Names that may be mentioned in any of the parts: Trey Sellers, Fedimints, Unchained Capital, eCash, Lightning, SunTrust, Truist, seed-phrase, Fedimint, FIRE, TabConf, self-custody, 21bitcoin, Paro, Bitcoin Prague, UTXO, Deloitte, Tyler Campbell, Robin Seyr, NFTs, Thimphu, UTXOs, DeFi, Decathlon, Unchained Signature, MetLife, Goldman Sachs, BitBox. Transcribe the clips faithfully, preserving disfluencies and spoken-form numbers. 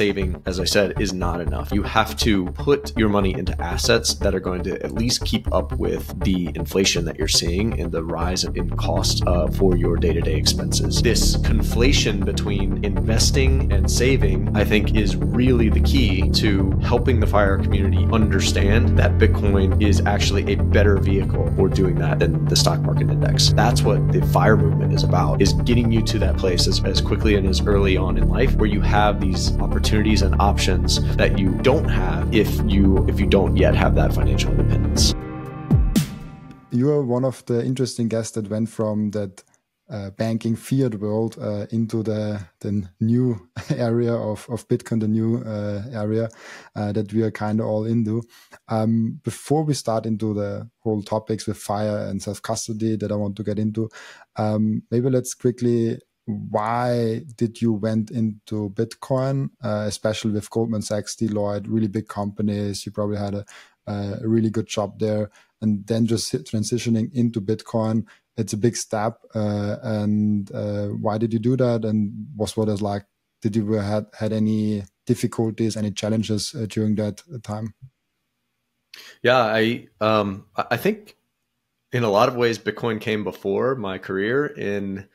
saving, as I said, is not enough. You have to put your money into assets that are going to at least keep up with the inflation that you're seeing and the rise in costs uh, for your day-to-day expenses. This conflation between investing and saving, I think, is really the key to helping the FIRE community understand that Bitcoin is actually a better vehicle for doing that than the stock market index. That's what the FIRE movement is about, is getting you to that place as, as quickly and as early on in life where you have these opportunities and options that you don't have if you if you don't yet have that financial independence. You are one of the interesting guests that went from that uh, banking fiat world uh, into the, the new area of, of Bitcoin, the new uh, area uh, that we are kind of all into. Um, before we start into the whole topics with FIRE and self-custody that I want to get into, um, maybe let's quickly, why did you went into Bitcoin, uh, especially with Goldman Sachs, Deloitte, really big companies? You probably had a, a really good job there. And then just transitioning into Bitcoin, it's a big step. Uh, and uh, why did you do that? And what's what it's like? Did you had had any difficulties, any challenges uh, during that time? Yeah, I um, I think in a lot of ways Bitcoin came before my career in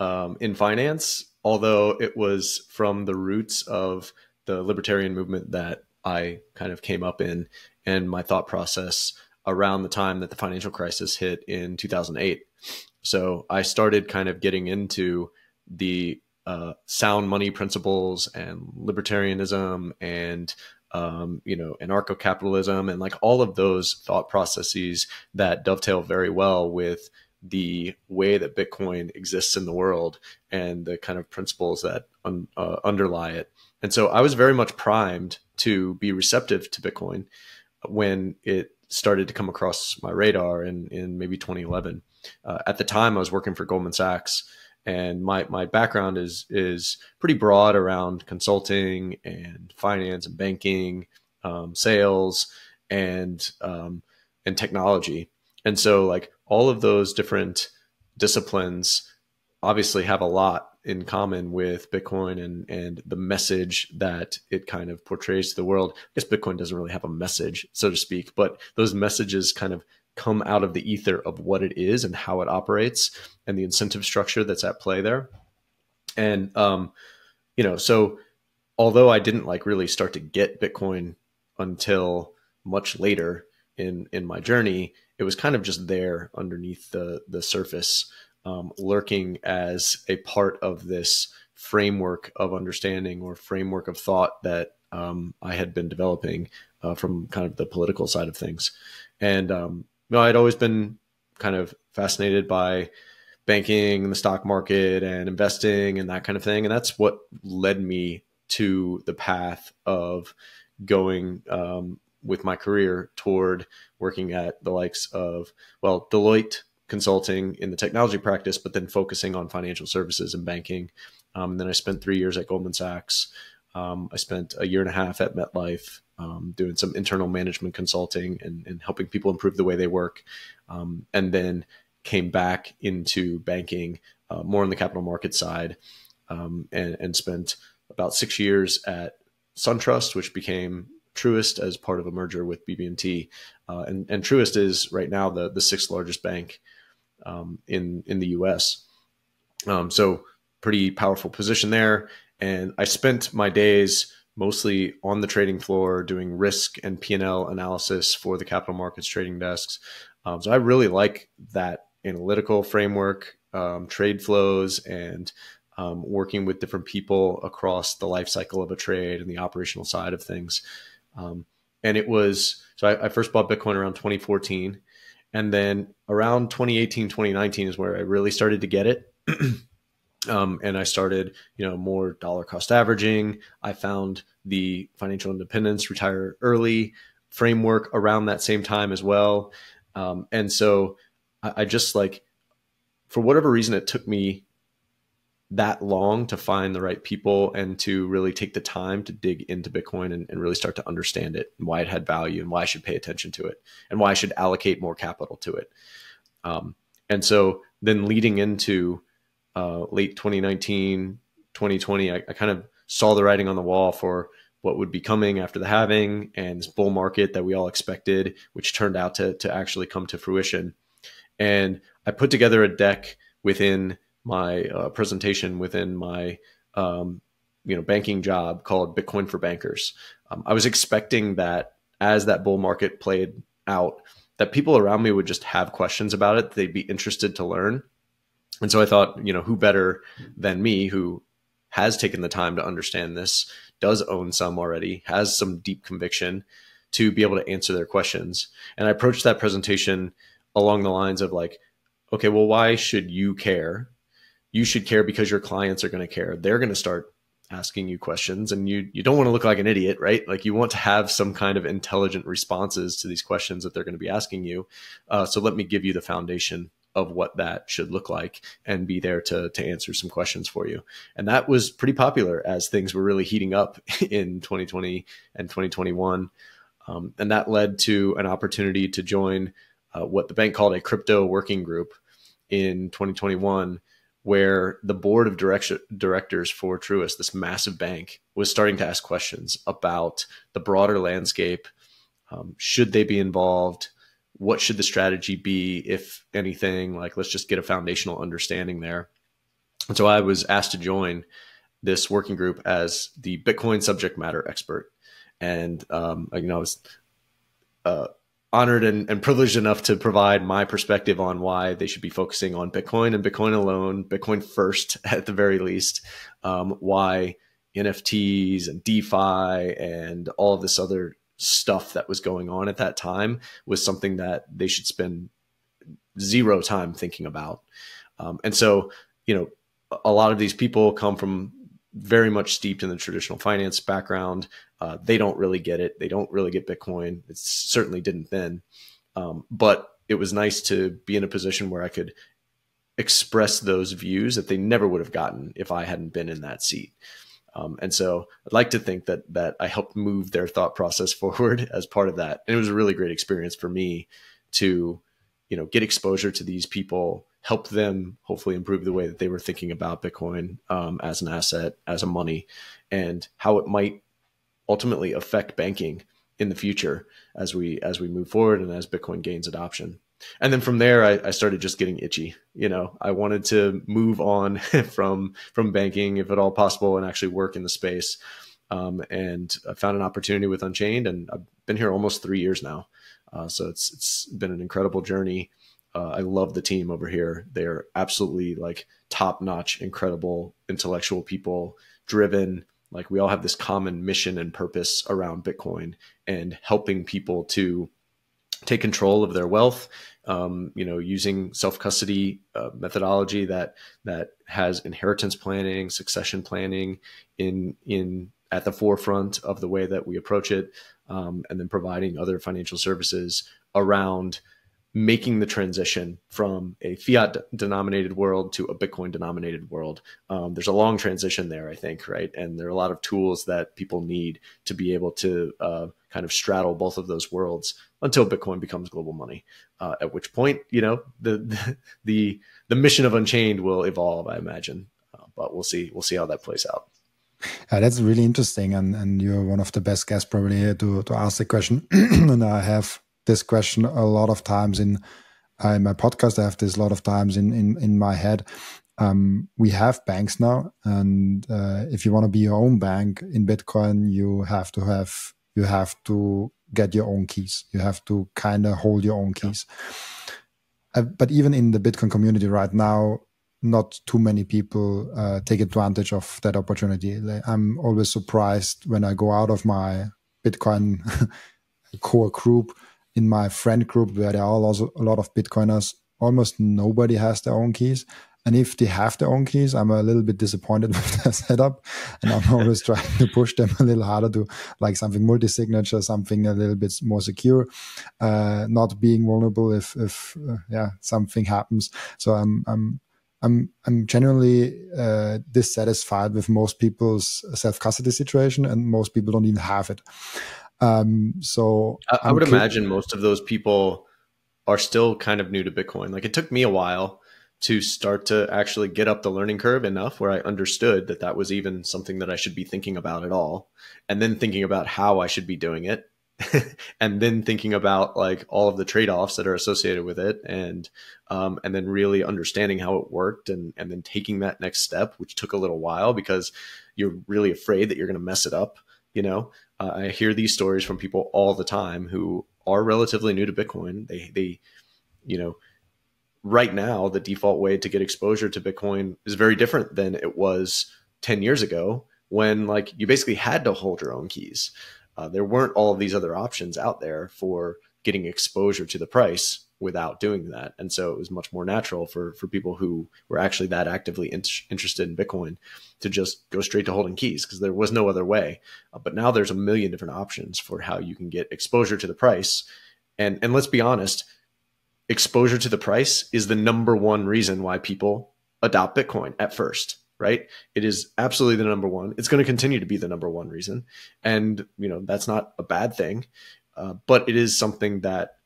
um, in finance, although it was from the roots of the libertarian movement that I kind of came up in, and my thought process around the time that the financial crisis hit in two thousand eight. So I started kind of getting into the uh, sound money principles and libertarianism and, um, you know, anarcho-capitalism and like all of those thought processes that dovetail very well with the way that Bitcoin exists in the world and the kind of principles that un uh, underlie it. And so I was very much primed to be receptive to Bitcoin when it started to come across my radar in, in maybe twenty eleven. Uh, at the time, I was working for Goldman Sachs, and my, my background is, is pretty broad around consulting and finance and banking, um, sales and, um, and technology. And so like all of those different disciplines obviously have a lot in common with Bitcoin and, and the message that it kind of portrays to the world. I guess Bitcoin doesn't really have a message, so to speak, but those messages kind of come out of the ether of what it is and how it operates and the incentive structure that's at play there. And, um, you know, so although I didn't like really start to get Bitcoin until much later in, in my journey, it was kind of just there underneath the, the surface, Um, lurking as a part of this framework of understanding or framework of thought that um, I had been developing uh, from kind of the political side of things. And um, you know, I'd always been kind of fascinated by banking and the stock market and investing and that kind of thing. And that's what led me to the path of going um, with my career toward working at the likes of, well, Deloitte, consulting in the technology practice, but then focusing on financial services and banking. Um, and then I spent three years at Goldman Sachs. Um, I spent a year and a half at MetLife um, doing some internal management consulting and, and helping people improve the way they work. Um, and then came back into banking, uh, more on the capital market side, um, and, and spent about six years at SunTrust, which became Truist as part of a merger with B B M T. Uh, and, and Truist is right now the, the sixth largest bank Um, in, in the U S. Um, so pretty powerful position there. And I spent my days mostly on the trading floor doing risk and P and L analysis for the capital markets trading desks. Um, so I really like that analytical framework, um, trade flows, and um, working with different people across the life cycle of a trade and the operational side of things. Um, and it was, so I, I first bought Bitcoin around twenty fourteen. And then around twenty eighteen, twenty nineteen is where I really started to get it. um, and I started, you know, more dollar cost averaging. I found the financial independence, retire early framework around that same time as well. Um, and so I, I just like, for whatever reason, it took me that long to find the right people and to really take the time to dig into Bitcoin and, and really start to understand it and why it had value and why I should pay attention to it and why I should allocate more capital to it. Um, and so then leading into uh, late twenty nineteen, twenty twenty, I, I kind of saw the writing on the wall for what would be coming after the halving and this bull market that we all expected, which turned out to, to actually come to fruition. And I put together a deck within my uh, presentation within my um, you know, banking job called Bitcoin for Bankers. Um, I was expecting that as that bull market played out, that people around me would just have questions about it. They'd be interested to learn. And so I thought, you know, who better than me, who has taken the time to understand this, does own some already, has some deep conviction, to be able to answer their questions. And I approached that presentation along the lines of like, okay, well, why should you care? You should care because your clients are going to care. They're going to start asking you questions, and you, you don't want to look like an idiot, right? Like, you want to have some kind of intelligent responses to these questions that they're going to be asking you. Uh, so let me give you the foundation of what that should look like and be there to, to answer some questions for you. And that was pretty popular as things were really heating up in twenty twenty and twenty twenty-one. Um, and that led to an opportunity to join uh, what the bank called a crypto working group in twenty twenty-one, where the board of direct directors for Truist, this massive bank, was starting to ask questions about the broader landscape. Um, should they be involved? What should the strategy be, if anything? Like, let's just get a foundational understanding there. And so I was asked to join this working group as the Bitcoin subject matter expert. And, um, you know, I was uh, honored and, and privileged enough to provide my perspective on why they should be focusing on Bitcoin and Bitcoin alone, Bitcoin first at the very least, um, why N F Ts and DeFi and all of this other stuff that was going on at that time was something that they should spend zero time thinking about. Um, and so, you know, a lot of these people come from very much steeped in the traditional finance background. Uh, they don't really get it. They don't really get Bitcoin. It certainly didn't then. Um, but it was nice to be in a position where I could express those views that they never would have gotten if I hadn't been in that seat. Um, and so I'd like to think that that I helped move their thought process forward as part of that. And it was a really great experience for me to, you know, get exposure to these people, help them hopefully improve the way that they were thinking about Bitcoin um, as an asset, as a money, and how it might ultimately affect banking in the future as we as we move forward and as Bitcoin gains adoption. And then from there, I, I started just getting itchy. You know, I wanted to move on from from banking, if at all possible, and actually work in the space. Um, and I found an opportunity with Unchained, and I've been here almost three years now. Uh, so it's it's been an incredible journey. Uh, I love the team over here. They're absolutely like top-notch, incredible, intellectual people, driven. Like, we all have this common mission and purpose around Bitcoin and helping people to take control of their wealth, um, you know, using self-custody uh, methodology that that has inheritance planning, succession planning in in at the forefront of the way that we approach it, um, and then providing other financial services around making the transition from a fiat-denominated world to a Bitcoin-denominated world. Um, there's a long transition there, I think, right? And there are a lot of tools that people need to be able to uh, kind of straddle both of those worlds until Bitcoin becomes global money. Uh, at which point, you know, the the the mission of Unchained will evolve, I imagine. Uh, but we'll see. We'll see how that plays out. Uh, that's really interesting, and and you're one of the best guests probably here to to ask the question. And I have this question a lot of times in, uh, in my podcast. I have this a lot of times in, in, in my head. Um, we have banks now, and uh, if you want to be your own bank in Bitcoin, you have to have, you have to get your own keys. You have to kind of hold your own keys. Yeah. Uh, but even in the Bitcoin community right now, not too many people uh, take advantage of that opportunity. Like, I'm always surprised when I go out of my Bitcoin core group, in my friend group, where there are also a lot of Bitcoiners, almost nobody has their own keys. And if they have their own keys, I'm a little bit disappointed with their setup. And I'm always trying to push them a little harder to like something multi-signature, something a little bit more secure, uh, not being vulnerable if, if uh, yeah, something happens. So I'm, I'm, I'm, I'm genuinely uh, dissatisfied with most people's self-custody situation, and most people don't even have it. Um, so I, I would imagine most of those people are still kind of new to Bitcoin. Like, it took me a while to start to actually get up the learning curve enough where I understood that that was even something that I should be thinking about at all. And then thinking about how I should be doing it. And then thinking about like all of the trade-offs that are associated with it, and um, and then really understanding how it worked, and and then taking that next step, which took a little while because you're really afraid that you're going to mess it up. You know, uh, I hear these stories from people all the time who are relatively new to Bitcoin. They they, you know, right now the default way to get exposure to Bitcoin is very different than it was ten years ago, when like you basically had to hold your own keys. Uh, there weren't all of these other options out there for getting exposure to the price without doing that. And so it was much more natural for, for people who were actually that actively in interested in Bitcoin to just go straight to holding keys, because there was no other way. Uh, but now there's a million different options for how you can get exposure to the price. And, and let's be honest, exposure to the price is the number one reason why people adopt Bitcoin at first. Right? It is absolutely the number one. It's going to continue to be the number one reason. And, you know, that's not a bad thing, uh, but it is something that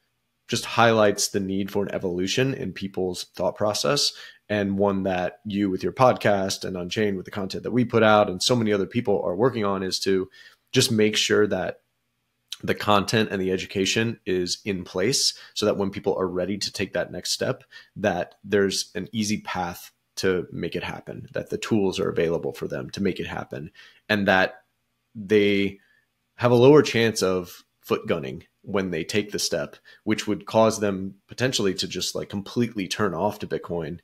just highlights the need for an evolution in people's thought process, and one that you with your podcast and Unchained with the content that we put out and so many other people are working on, is to just make sure that the content and the education is in place so that when people are ready to take that next step, that there's an easy path to make it happen, that the tools are available for them to make it happen, and that they have a lower chance of foot gunning when they take the step, which would cause them potentially to just like completely turn off to Bitcoin.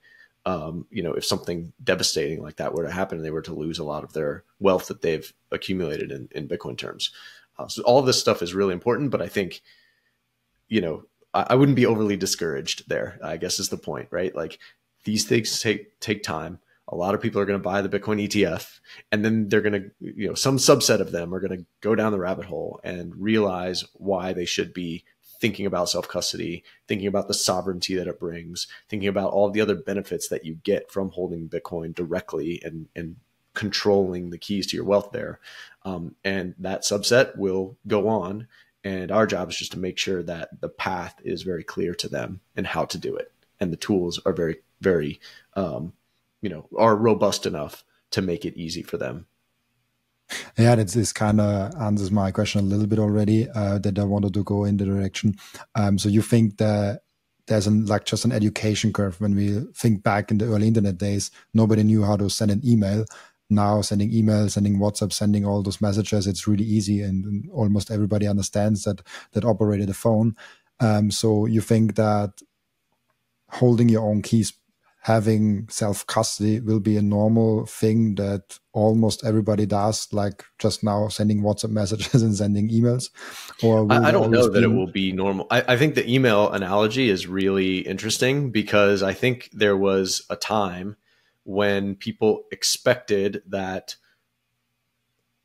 Um, you know, if something devastating like that were to happen and they were to lose a lot of their wealth that they've accumulated in, in Bitcoin terms. Uh, so all this stuff is really important, but I think, you know, I, I wouldn't be overly discouraged there, I guess is the point, right? Like, these things take take time. A lot of people are going to buy the Bitcoin E T F, and then they're going to, you know, some subset of them are going to go down the rabbit hole and realize why they should be thinking about self-custody, thinking about the sovereignty that it brings, thinking about all the other benefits that you get from holding Bitcoin directly and, and controlling the keys to your wealth there. Um, and that subset will go on. And our job is just to make sure that the path is very clear to them and how to do it. And the tools are very very, um, you know, are robust enough to make it easy for them. Yeah, that's, this kind of answers my question a little bit already, uh, that I wanted to go in the direction. Um, so you think that there's an, like just an education curve. When we think back in the early internet days, nobody knew how to send an email. Now sending emails, sending WhatsApp, sending all those messages, it's really easy. And, and almost everybody understands that, that operated a phone. Um, so you think that holding your own keys, having self-custody will be a normal thing that almost everybody does, like just now sending WhatsApp messages and sending emails? Or I, I don't know that it will be normal. I, I think the email analogy is really interesting, because I think there was a time when people expected that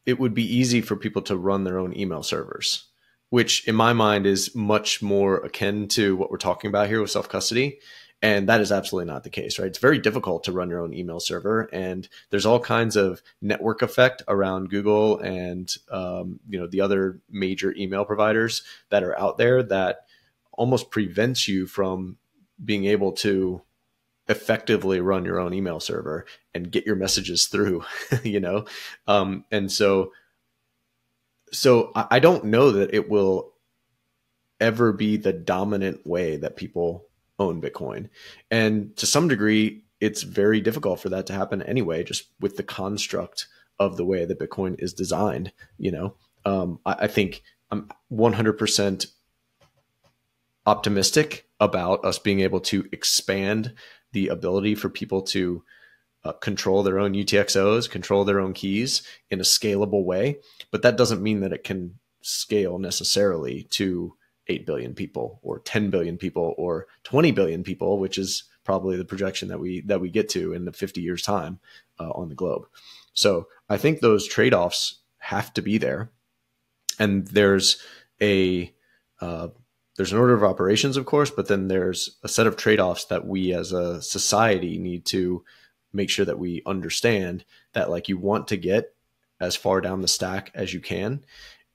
it would be easy for people to run their own email servers, which in my mind is much more akin to what we're talking about here with self-custody. And that is absolutely not the case, right? It's very difficult to run your own email server. And there's all kinds of network effect around Google and um, you know, the other major email providers that are out there that almost prevents you from being able to effectively run your own email server and get your messages through, you know? Um, and so So I don't know that it will ever be the dominant way that people own Bitcoin. And to some degree, it's very difficult for that to happen anyway, just with the construct of the way that Bitcoin is designed. You know, um, I, I think I'm one hundred percent optimistic about us being able to expand the ability for people to Uh, control their own U T X Os, control their own keys in a scalable way. But that doesn't mean that it can scale necessarily to eight billion people or ten billion people or twenty billion people, which is probably the projection that we, that we get to in the fifty years time uh, on the globe. So I think those trade-offs have to be there. And there's a, uh, there's an order of operations, of course, but then there's a set of trade-offs that we as a society need to make sure that we understand, that like you want to get as far down the stack as you can.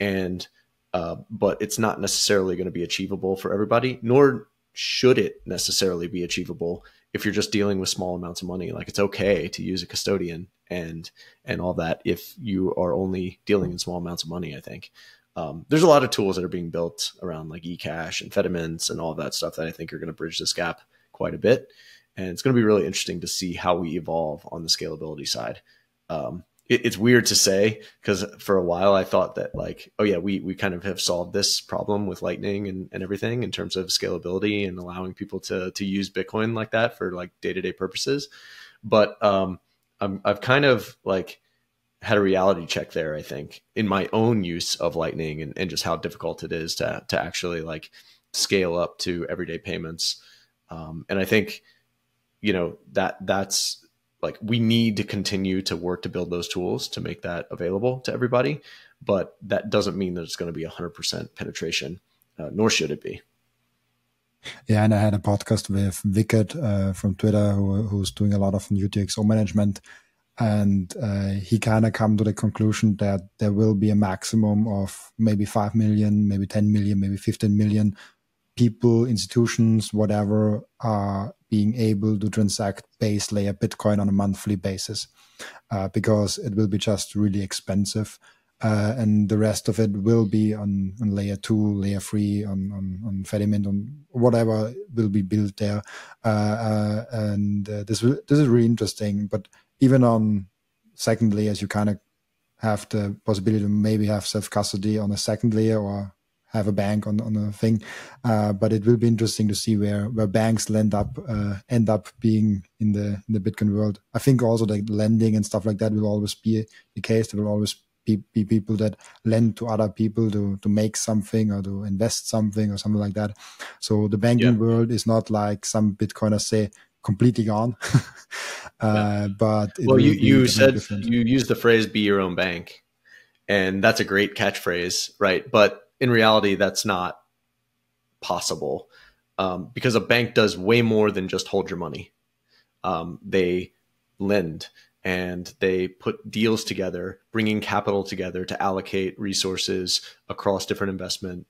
And, uh, but it's not necessarily going to be achievable for everybody, nor should it necessarily be achievable if you're just dealing with small amounts of money, like it's okay to use a custodian and and all that if you are only dealing in small amounts of money, I think. Um, there's a lot of tools that are being built around like eCash and Fedimints and all that stuff that I think are going to bridge this gap quite a bit. And it's going to be really interesting to see how we evolve on the scalability side. Um, it, it's weird to say, because for a while I thought that like, oh yeah, we, we kind of have solved this problem with Lightning and, and everything in terms of scalability and allowing people to, to use Bitcoin like that for like day-to-day purposes. But um, I'm, I've kind of like, had a reality check there, I think, in my own use of Lightning and, and just how difficult it is to, to actually like scale up to everyday payments. Um, and I think, you know, that that's like, we need to continue to work to build those tools to make that available to everybody, but that doesn't mean that it's going to be a hundred percent penetration, uh, nor should it be. Yeah, and I had a podcast with Wicked uh, from Twitter, who, who's doing a lot of U T X O management. And uh, he kind of come to the conclusion that there will be a maximum of maybe five million, maybe ten million, maybe fifteen million people, institutions, whatever, are being able to transact base layer Bitcoin on a monthly basis, uh, because it will be just really expensive. Uh, and the rest of it will be on, on layer two, layer three, on, on, on Fedimint, on whatever will be built there. Uh, uh, and uh, this, will, this is really interesting. But even on second layers, you kind of have the possibility to maybe have self-custody on a second layer or have a bank on, on a thing. Uh, but it will be interesting to see where, where banks end up, uh, end up being in the, in the Bitcoin world. I think also the lending and stuff like that will always be the case. There will always be, be people that lend to other people to, to make something or to invest something or something like that. So the banking yeah. world is not like some Bitcoiners say, completely gone. uh, yeah. But well, you, you said different. You used the phrase "be your own bank," and that's a great catchphrase, right? But in reality, that's not possible um, because a bank does way more than just hold your money. Um, they lend and they put deals together, bringing capital together to allocate resources across different investment.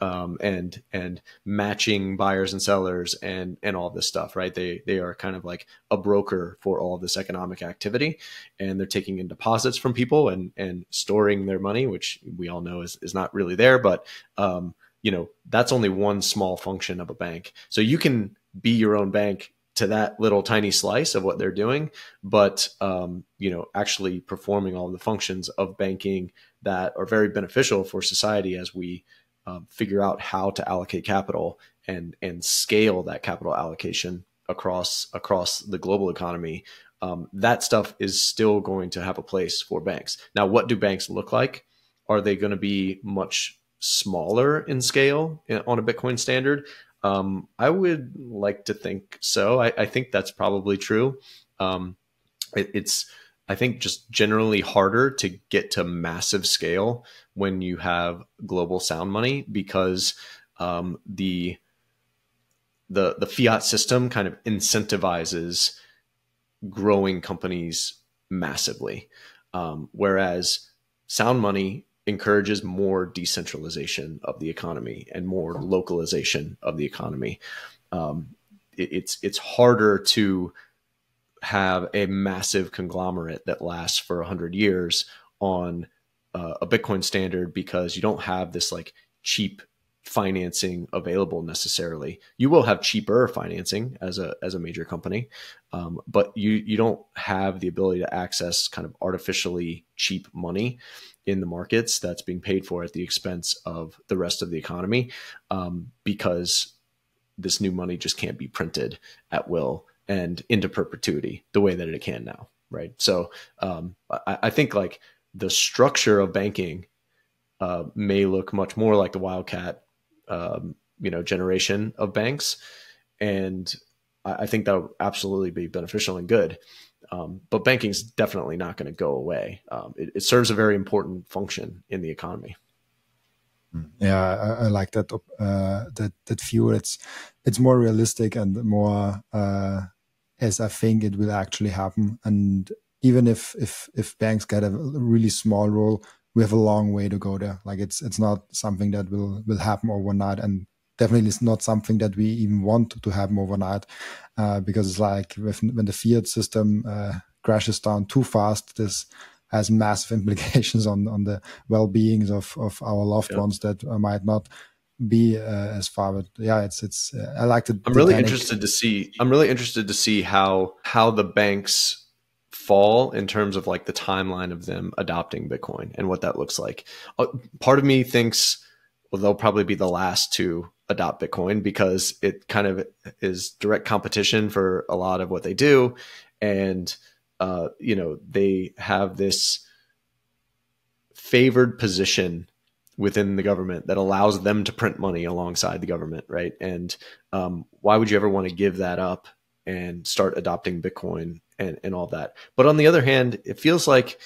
Um, and, and matching buyers and sellers and, and all this stuff, right? They, they are kind of like a broker for all of this economic activity, and they're taking in deposits from people and, and storing their money, which we all know is, is not really there, but, um, you know, that's only one small function of a bank. So you can be your own bank to that little tiny slice of what they're doing, but, um, you know, actually performing all the functions of banking that are very beneficial for society as we, Um, figure out how to allocate capital and and scale that capital allocation across across the global economy. Um, that stuff is still going to have a place for banks. Now, what do banks look like? Are they going to be much smaller in scale on a Bitcoin standard? Um, I would like to think so. I, I think that's probably true. Um, it, it's I think just generally harder to get to massive scale when you have global sound money, because um, the, the, the fiat system kind of incentivizes growing companies massively. Um, whereas sound money encourages more decentralization of the economy and more localization of the economy. Um, it, it's, it's harder to have a massive conglomerate that lasts for a hundred years on uh, a Bitcoin standard, because you don't have this like cheap financing available necessarily. You will have cheaper financing as a, as a major company. Um, but you, you don't have the ability to access kind of artificially cheap money in the markets that's being paid for at the expense of the rest of the economy. Um, because this new money just can't be printed at will and into perpetuity the way that it can now, right? So um, I, I think like the structure of banking uh, may look much more like the wildcat, um, you know, generation of banks. And I, I think that would absolutely be beneficial and good. Um, but banking is definitely not going to go away. Um, it, it serves a very important function in the economy. Yeah, I, I like that, uh, that, that view. It's, it's more realistic and more, uh, as I think it will actually happen. And even if, if, if banks get a really small role, we have a long way to go there. Like it's, it's not something that will, will happen overnight. And definitely is not something that we even want to happen overnight, uh, because it's like with, when the fiat system uh, crashes down too fast, this has massive implications on, on the well-beings of, of our loved yeah. ones that might not be uh, as far. But yeah, it's, it's, uh, I like the I'm really Titanic. interested to see, I'm really interested to see how, how the banks fall in terms of like the timeline of them adopting Bitcoin and what that looks like. Uh, part of me thinks, well, they'll probably be the last to adopt Bitcoin because it kind of is direct competition for a lot of what they do. And, uh, you know, they have this favored position within the government that allows them to print money alongside the government, right? And um, why would you ever want to give that up and start adopting Bitcoin and, and all that? But on the other hand, it feels like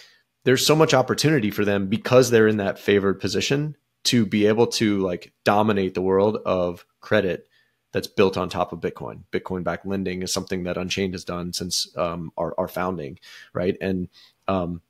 there's so much opportunity for them because they're in that favored position to be able to like dominate the world of credit that's built on top of Bitcoin. Bitcoin-backed lending is something that Unchained has done since um, our, our founding, right? And um,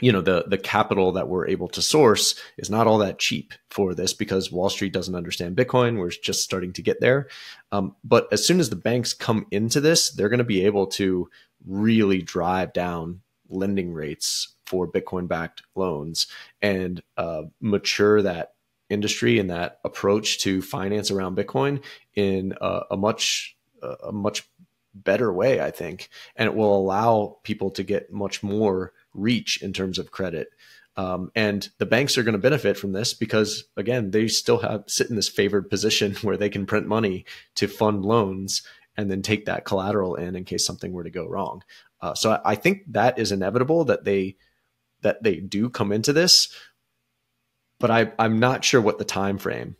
you know, the the capital that we're able to source is not all that cheap for this because Wall Street doesn't understand Bitcoin. We're just starting to get there. Um, but as soon as the banks come into this, they're going to be able to really drive down lending rates for Bitcoin-backed loans and uh, mature that industry and that approach to finance around Bitcoin in a, a much a much better way, I think. And it will allow people to get much more reach in terms of credit. Um, and the banks are going to benefit from this because, again, they still have sit in this favored position where they can print money to fund loans and then take that collateral in in case something were to go wrong. Uh, so I, I think that is inevitable that they that they do come into this, but I, I'm not sure what the time frame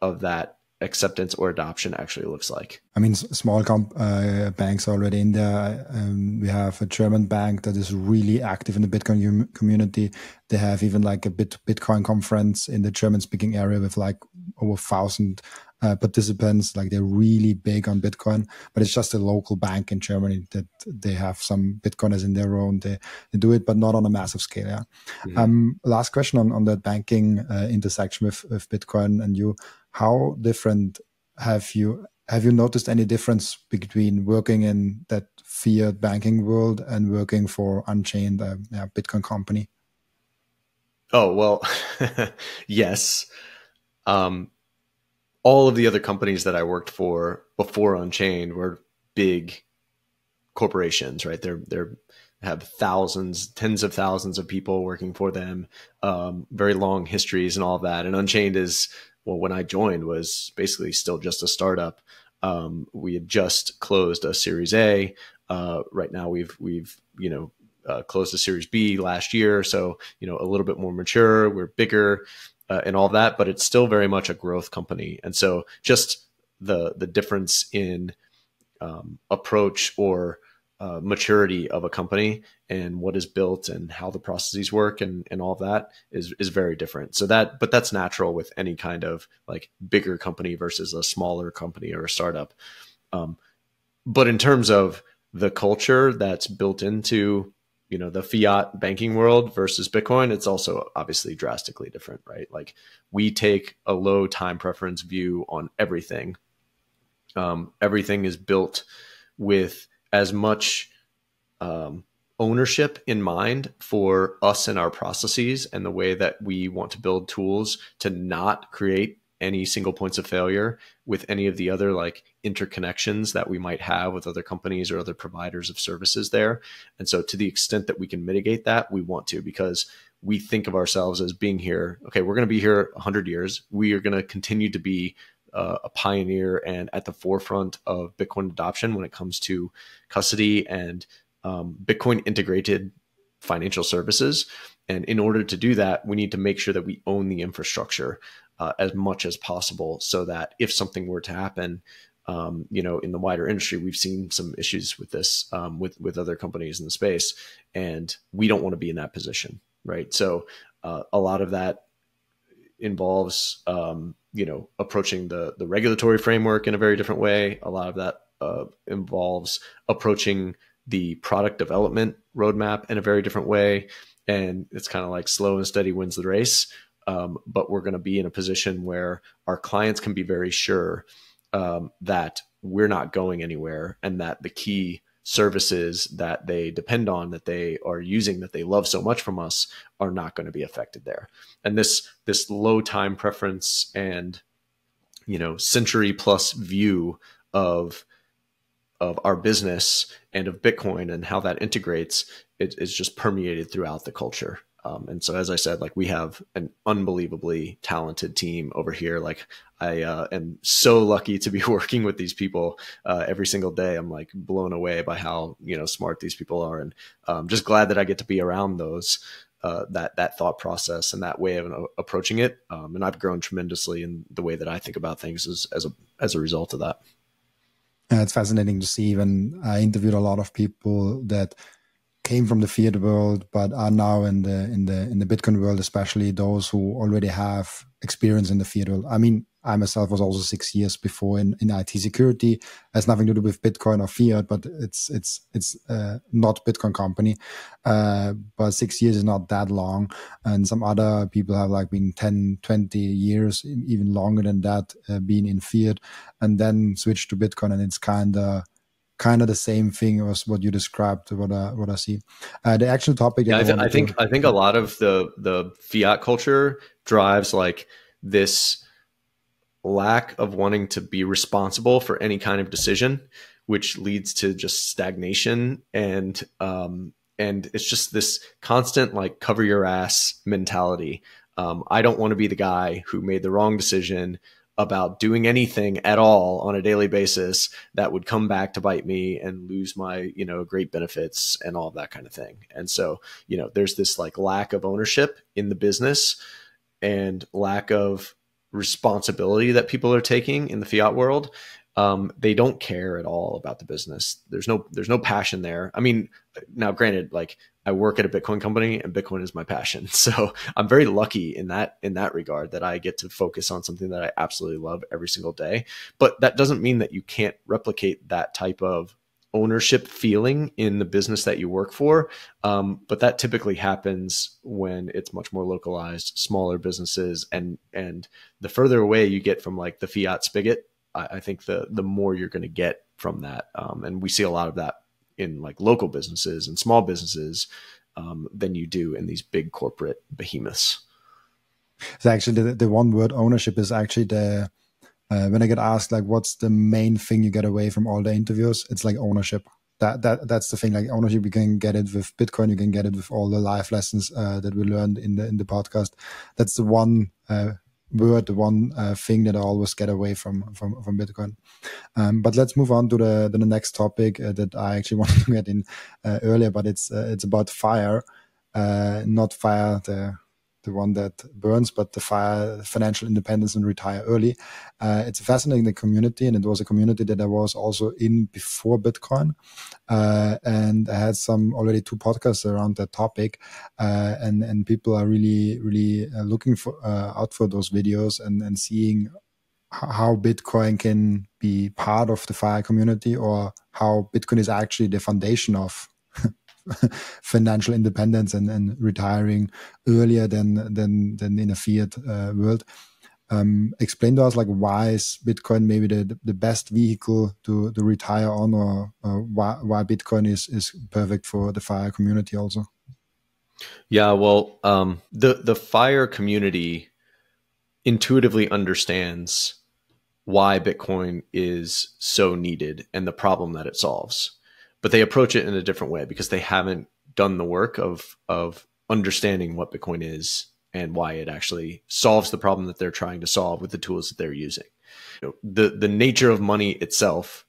of that acceptance or adoption actually looks like. I mean, small comp, uh, banks are already in there. Um, we have a German bank that is really active in the Bitcoin community. They have even like a bit Bitcoin conference in the German speaking area with like over a thousand uh, participants. Like they're really big on Bitcoin, but it's just a local bank in Germany that they have some Bitcoiners in their own. They, they do it, but not on a massive scale. Yeah. Mm-hmm. Um, last question on, on that banking uh, intersection with, with Bitcoin and you. How different have you, have you noticed any difference between working in that fiat banking world and working for Unchained, uh, yeah, Bitcoin company? Oh, well, yes. Um, all of the other companies that I worked for before Unchained were big corporations, right? They're, they're, have thousands, tens of thousands of people working for them, um, very long histories and all that. And Unchained is, well, when I joined, was basically still just a startup. Um, we had just closed a Series A. Uh, right now, we've we've you know uh, closed a Series B last year, so you know a little bit more mature. We're bigger uh, and all that, but it's still very much a growth company. And so, just the the difference in um, approach or uh, maturity of a company and what is built and how the processes work and, and all of that is, is very different. So that, but that's natural with any kind of like bigger company versus a smaller company or a startup. Um, but in terms of the culture that's built into, you know, the fiat banking world versus Bitcoin, it's also obviously drastically different, right? Like we take a low time preference view on everything. Um, everything is built with as much, um, ownership in mind for us and our processes and the way that we want to build tools to not create any single points of failure with any of the other like interconnections that we might have with other companies or other providers of services there. And so to the extent that we can mitigate that, we want to, because we think of ourselves as being here. Okay, we're going to be here a hundred years. We are going to continue to be uh, a pioneer and at the forefront of Bitcoin adoption when it comes to custody and Um, Bitcoin integrated financial services. And in order to do that, we need to make sure that we own the infrastructure uh, as much as possible so that if something were to happen, um, you know, in the wider industry, we've seen some issues with this, um, with, with other companies in the space, and we don't want to be in that position, right? So uh, a lot of that involves, um, you know, approaching the, the regulatory framework in a very different way. A lot of that uh, involves approaching the product development roadmap in a very different way. And it's kind of like slow and steady wins the race. um, but we're going to be in a position where our clients can be very sure um, that we're not going anywhere, and that the key services that they depend on, that they are using, that they love so much from us, are not going to be affected there. And this this low time preference and, you know, century plus view of of our business and of Bitcoin and how that integrates, it is just permeated throughout the culture. Um, and so, as I said, like, we have an unbelievably talented team over here. Like, I uh, am so lucky to be working with these people uh, every single day. I'm like blown away by how, you know, smart these people are, and um, just glad that I get to be around those, uh, that, that thought process and that way of uh, approaching it. Um, and I've grown tremendously in the way that I think about things as, as a, as a result of that. Yeah, it's fascinating to see. Even I interviewed a lot of people that came from the fiat world, but are now in the in the in the Bitcoin world, especially those who already have experience in the fiat world. I mean, I myself was also six years before in, in I T security. It has nothing to do with Bitcoin or fiat, but it's it's it's uh, not Bitcoin company. Uh, but six years is not that long, and some other people have like been ten, twenty years, even longer than that, uh, been in fiat, and then switched to Bitcoin, and it's kind of. Kind of the same thing as what you described, what I, what I see. Uh, the actual topic. Yeah, I, th I think to... I think a lot of the the fiat culture drives like this lack of wanting to be responsible for any kind of decision, which leads to just stagnation and um, and it's just this constant like cover your ass mentality. Um, I don't want to be the guy who made the wrong decision about doing anything at all on a daily basis that would come back to bite me and lose my, you know, great benefits and all of that kind of thing. And so, you know, there's this like lack of ownership in the business and lack of responsibility that people are taking in the fiat world. Um, they don't care at all about the business. There's no, there's no passion there. I mean, now granted, like I work at a Bitcoin company and Bitcoin is my passion. So I'm very lucky in that, in that regard that I get to focus on something that I absolutely love every single day, but that doesn't mean that you can't replicate that type of ownership feeling in the business that you work for. Um, but that typically happens when it's much more localized, smaller businesses. And, and the further away you get from like the fiat spigot, I think the the more you're going to get from that, um, and we see a lot of that in like local businesses and small businesses um, than you do in these big corporate behemoths. So actually, the, the one word ownership is actually the uh, when I get asked like what's the main thing you get away from all the interviews, it's like ownership. That that that's the thing. Like ownership, you can get it with Bitcoin, you can get it with all the life lessons uh, that we learned in the in the podcast. That's the one. Uh, word, the one uh, thing that I always get away from from, from Bitcoin. Um, but let's move on to the, the next topic uh, that I actually wanted to get in uh, earlier, but it's uh, it's about fire, uh, not fire, the the one that burns, but the fire, financial independence and retire early. Uh, it's a fascinating community, and it was a community that I was also in before Bitcoin. Uh, and I had some already two podcasts around that topic. Uh, and, and people are really, really uh, looking for, uh, out for those videos and, and seeing how Bitcoin can be part of the FIRE community, or how Bitcoin is actually the foundation of financial independence and, and retiring earlier than than than in a fiat uh, world. Um, explain to us like why is Bitcoin maybe the the best vehicle to to retire on, or, or why why Bitcoin is is perfect for the FIRE community also. Yeah, well, um, the the FIRE community intuitively understands why Bitcoin is so needed and the problem that it solves. But they approach it in a different way because they haven't done the work of, of understanding what Bitcoin is and why it actually solves the problem that they're trying to solve with the tools that they're using. You know, the, the nature of money itself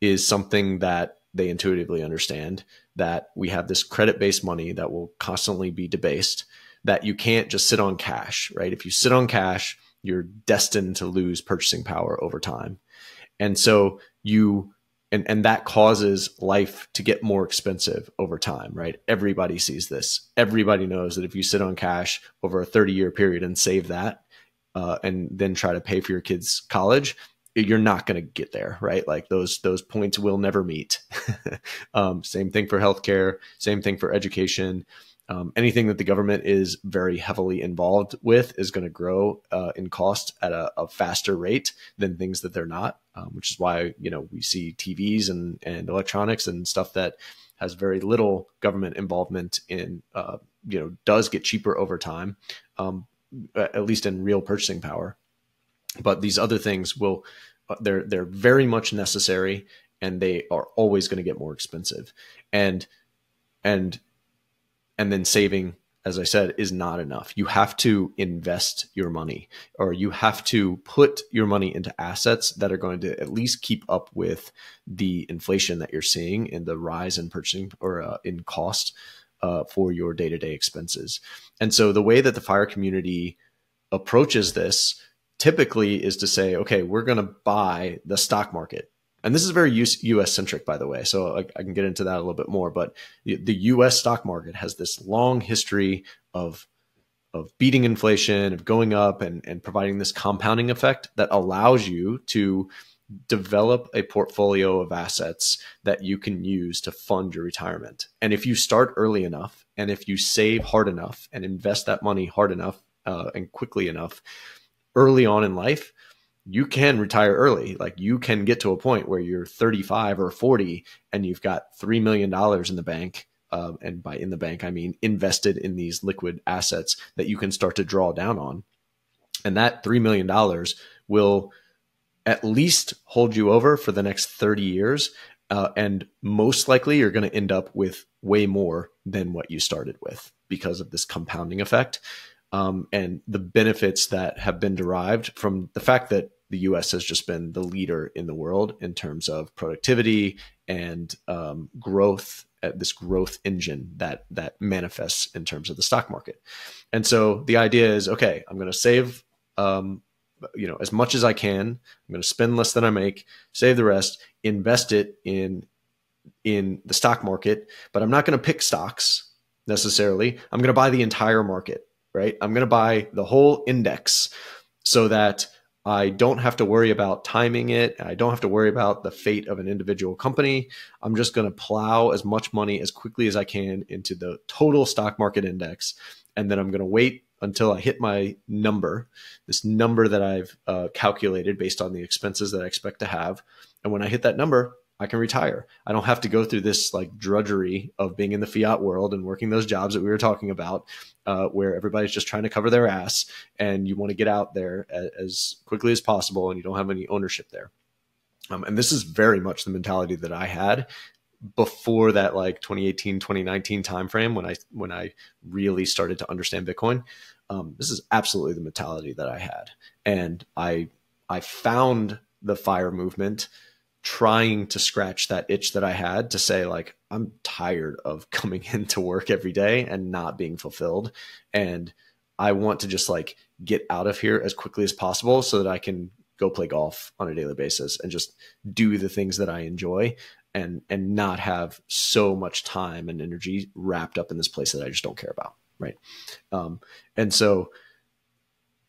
is something that they intuitively understand, that we have this credit-based money that will constantly be debased, that you can't just sit on cash, right? If you sit on cash, you're destined to lose purchasing power over time. And so you... And, and that causes life to get more expensive over time, right? Everybody sees this. Everybody knows that if you sit on cash over a thirty year period and save that uh, and then try to pay for your kids' college, you're not going to get there, right? Like those, those points will never meet. um, same thing for healthcare, same thing for education. Um, anything that the government is very heavily involved with is going to grow uh, in cost at a, a faster rate than things that they're not, um, which is why, you know, we see T Vs and, and electronics and stuff that has very little government involvement in, uh, you know, does get cheaper over time, um, at least in real purchasing power. But these other things will, they're, they're very much necessary, and they are always going to get more expensive. And, and, And then saving, as I said, is not enough. You have to invest your money, or you have to put your money into assets that are going to at least keep up with the inflation that you're seeing and the rise in purchasing or uh, in cost uh, for your day-to-day expenses. And so the way that the FIRE community approaches this typically is to say, okay, we're going to buy the stock market. And this is very U S centric, by the way. So I, I can get into that a little bit more, but the U S stock market has this long history of, of beating inflation, of going up and, and providing this compounding effect that allows you to develop a portfolio of assets that you can use to fund your retirement. And if you start early enough, and if you save hard enough and invest that money hard enough uh, and quickly enough early on in life, you can retire early. Like, you can get to a point where you're thirty-five or forty and you've got three million dollars in the bank. Uh, and by in the bank, I mean invested in these liquid assets that you can start to draw down on. And that three million dollars will at least hold you over for the next thirty years. Uh, and most likely you're going to end up with way more than what you started with because of this compounding effect. Um, and the benefits that have been derived from the fact that the U S has just been the leader in the world in terms of productivity and um, growth, uh, this growth engine that that manifests in terms of the stock market. And so the idea is, okay, I'm going to save, um, you know, as much as I can. I'm going to spend less than I make, save the rest, invest it in in the stock market. But I'm not going to pick stocks necessarily. I'm going to buy the entire market. Right? I'm going to buy the whole index so that I don't have to worry about timing it. I don't have to worry about the fate of an individual company. I'm just going to plow as much money as quickly as I can into the total stock market index. And then I'm going to wait until I hit my number, this number that I've uh, calculated based on the expenses that I expect to have. And when I hit that number, I can retire. I don't have to go through this like drudgery of being in the fiat world and working those jobs that we were talking about, uh, where everybody's just trying to cover their ass and you want to get out there as quickly as possible and you don't have any ownership there. Um, and this is very much the mentality that I had before that, like twenty eighteen, twenty nineteen timeframe, when I, when I really started to understand Bitcoin. Um, this is absolutely the mentality that I had. And I, I found the FIRE movement trying to scratch that itch that I had to say, like, I'm tired of coming into work every day and not being fulfilled. And I want to just like get out of here as quickly as possible so that I can go play golf on a daily basis and just do the things that I enjoy and, and not have so much time and energy wrapped up in this place that I just don't care about. Right. Um, and so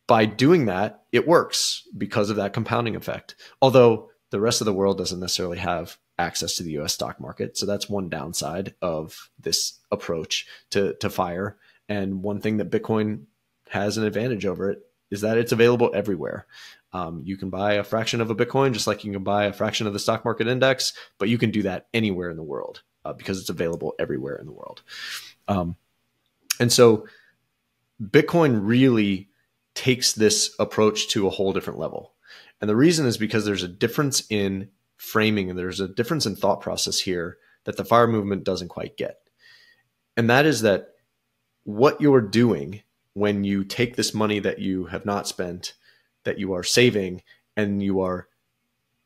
by doing that, it works because of that compounding effect. Although the rest of the world doesn't necessarily have access to the U S stock market. So that's one downside of this approach to, to FIRE. And one thing that Bitcoin has an advantage over it is that it's available everywhere. Um, you can buy a fraction of a Bitcoin, just like you can buy a fraction of the stock market index, but you can do that anywhere in the world uh, because it's available everywhere in the world. Um, and so Bitcoin really takes this approach to a whole different level. And the reason is because there's a difference in framing and there's a difference in thought process here that the FIRE movement doesn't quite get. And that is that what you're doing when you take this money that you have not spent, that you are saving, and you are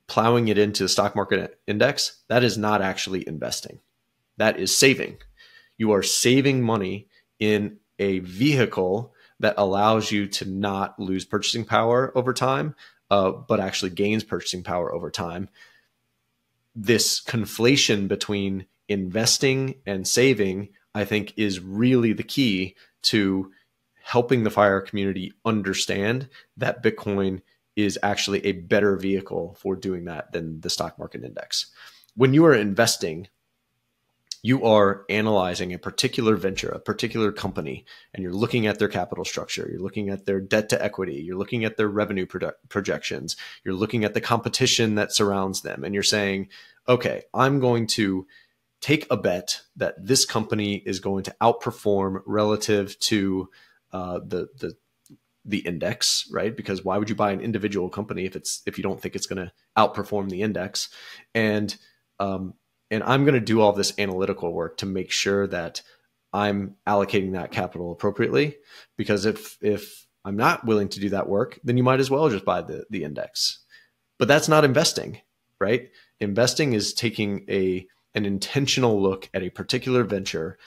plowing it into the stock market index, that is not actually investing. That is saving. You are saving money in a vehicle that allows you to not lose purchasing power over time, Uh, but actually gains purchasing power over time. This conflation between investing and saving, I think, is really the key to helping the FIRE community understand that Bitcoin is actually a better vehicle for doing that than the stock market index. When you are investing, you are analyzing a particular venture, a particular company, and you're looking at their capital structure, you're looking at their debt to equity, you're looking at their revenue projections, you're looking at the competition that surrounds them, and you're saying, okay, I'm going to take a bet that this company is going to outperform relative to uh, the, the, the index, right? Because why would you buy an individual company if it's, if you don't think it's going to outperform the index? And, um, and I'm going to do all this analytical work to make sure that I'm allocating that capital appropriately, because if, if I'm not willing to do that work, then you might as well just buy the, the index. But that's not investing, right? Investing is taking a, an intentional look at a particular venture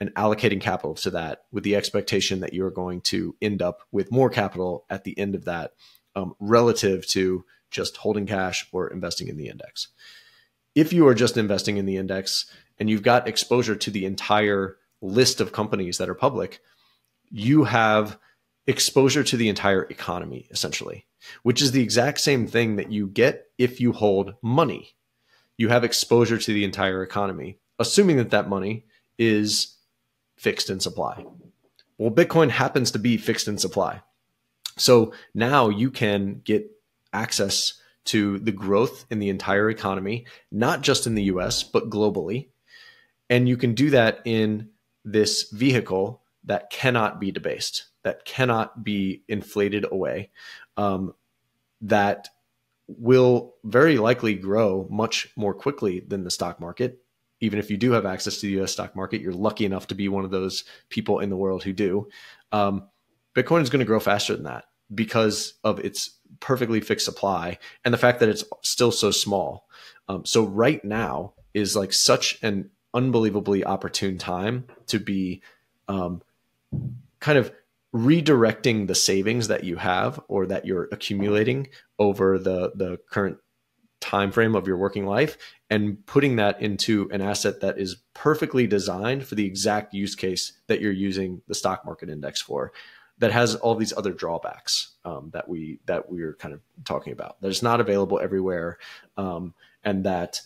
and allocating capital to that with the expectation that you're going to end up with more capital at the end of that um, relative to just holding cash or investing in the index. If you are just investing in the index and you've got exposure to the entire list of companies that are public, you have exposure to the entire economy, essentially, which is the exact same thing that you get if you hold money. You have exposure to the entire economy, assuming that that money is fixed in supply. Well, Bitcoin happens to be fixed in supply. So now you can get access to the growth in the entire economy, not just in the U S, but globally. And you can do that in this vehicle that cannot be debased, that cannot be inflated away, um, that will very likely grow much more quickly than the stock market. Even if you do have access to the U S stock market, you're lucky enough to be one of those people in the world who do. Um, Bitcoin is going to grow faster than that because of its perfectly fixed supply and the fact that it's still so small. Um, so right now is like such an unbelievably opportune time to be um, kind of redirecting the savings that you have or that you're accumulating over the, the current time frame of your working life and putting that into an asset that is perfectly designed for the exact use case that you're using the stock market index for, that has all these other drawbacks um, that we that we're kind of talking about, that it's not available everywhere, um, and that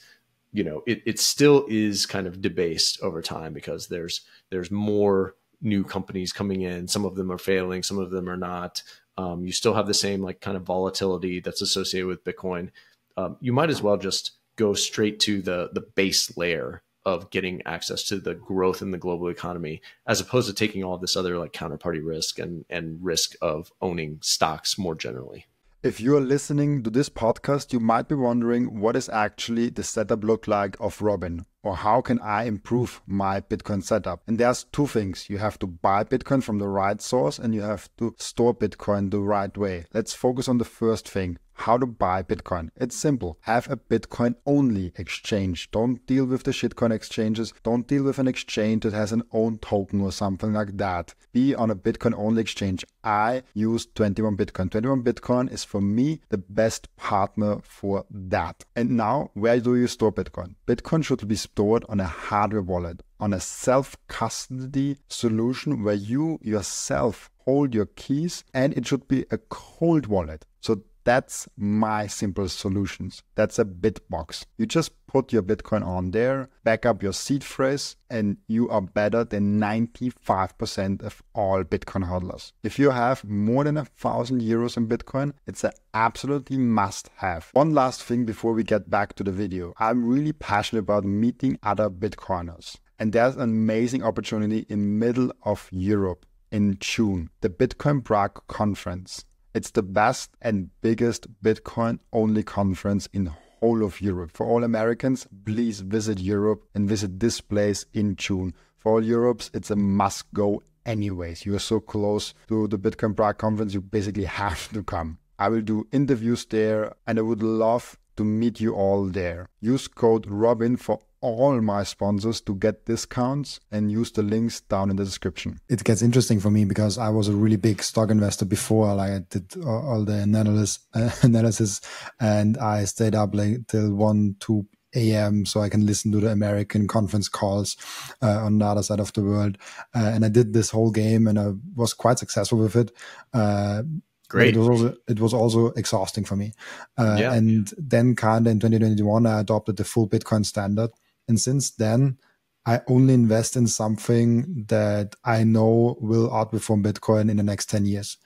you know it, it still is kind of debased over time because there's there's more new companies coming in. Some of them are failing, some of them are not. Um, you still have the same like kind of volatility that's associated with Bitcoin. Um, you might as well just go straight to the, the base layer of getting access to the growth in the global economy, as opposed to taking all this other like counterparty risk and, and risk of owning stocks more generally. If you are listening to this podcast, you might be wondering what is actually the setup look like of Robin, or how can I improve my Bitcoin setup? And there's two things. You have to buy Bitcoin from the right source and you have to store Bitcoin the right way. Let's focus on the first thing. How to buy Bitcoin. It's simple. Have a Bitcoin only exchange. Don't deal with the shitcoin exchanges. Don't deal with an exchange that has an own token or something like that. Be on a Bitcoin only exchange. I use twenty-one Bitcoin. twenty-one Bitcoin is for me the best partner for that. And now, where do you store Bitcoin? Bitcoin should be stored on a hardware wallet, on a self-custody solution where you yourself hold your keys, and it should be a cold wallet. So that's my simple solutions. That's a BitBox. You just put your Bitcoin on there, back up your seed phrase, and you are better than ninety-five percent of all Bitcoin hodlers. If you have more than a thousand euros in Bitcoin, it's an absolutely must have. One last thing before we get back to the video. I'm really passionate about meeting other Bitcoiners. And there's an amazing opportunity in middle of Europe in June, the Bitcoin Prague conference. It's the best and biggest Bitcoin-only conference in whole of Europe. For all Americans, please visit Europe and visit this place in June. For all Europes, it's a must-go anyways. You are so close to the Bitcoin Prague conference, you basically have to come. I will do interviews there and I would love to meet you all there. Use code ROBIN for all my sponsors to get discounts, and use the links down in the description. It gets interesting for me because I was a really big stock investor before. Like I did all the analysis, uh, analysis and I stayed up like till one, two a m so I can listen to the American conference calls uh, on the other side of the world. Uh, and I did this whole game and I was quite successful with it. Uh, Great. It was, also, it was also exhausting for me. Uh, yeah. And then kind of in twenty twenty-one, I adopted the full Bitcoin standard. And since then, I only invest in something that I know will outperform Bitcoin in the next ten years.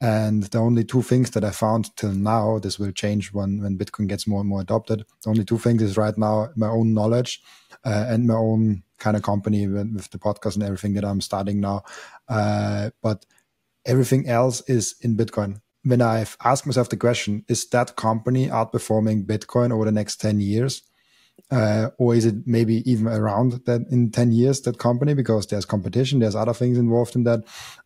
And the only two things that I found till now, this will change when, when Bitcoin gets more and more adopted. The only two things is right now my own knowledge uh, and my own kind of company with, with the podcast and everything that I'm starting now. Uh, but everything else is in Bitcoin. When I've asked myself the question, is that company outperforming Bitcoin over the next ten years? Uh, or is it maybe even around that in ten years, that company, because there's competition, there's other things involved in that.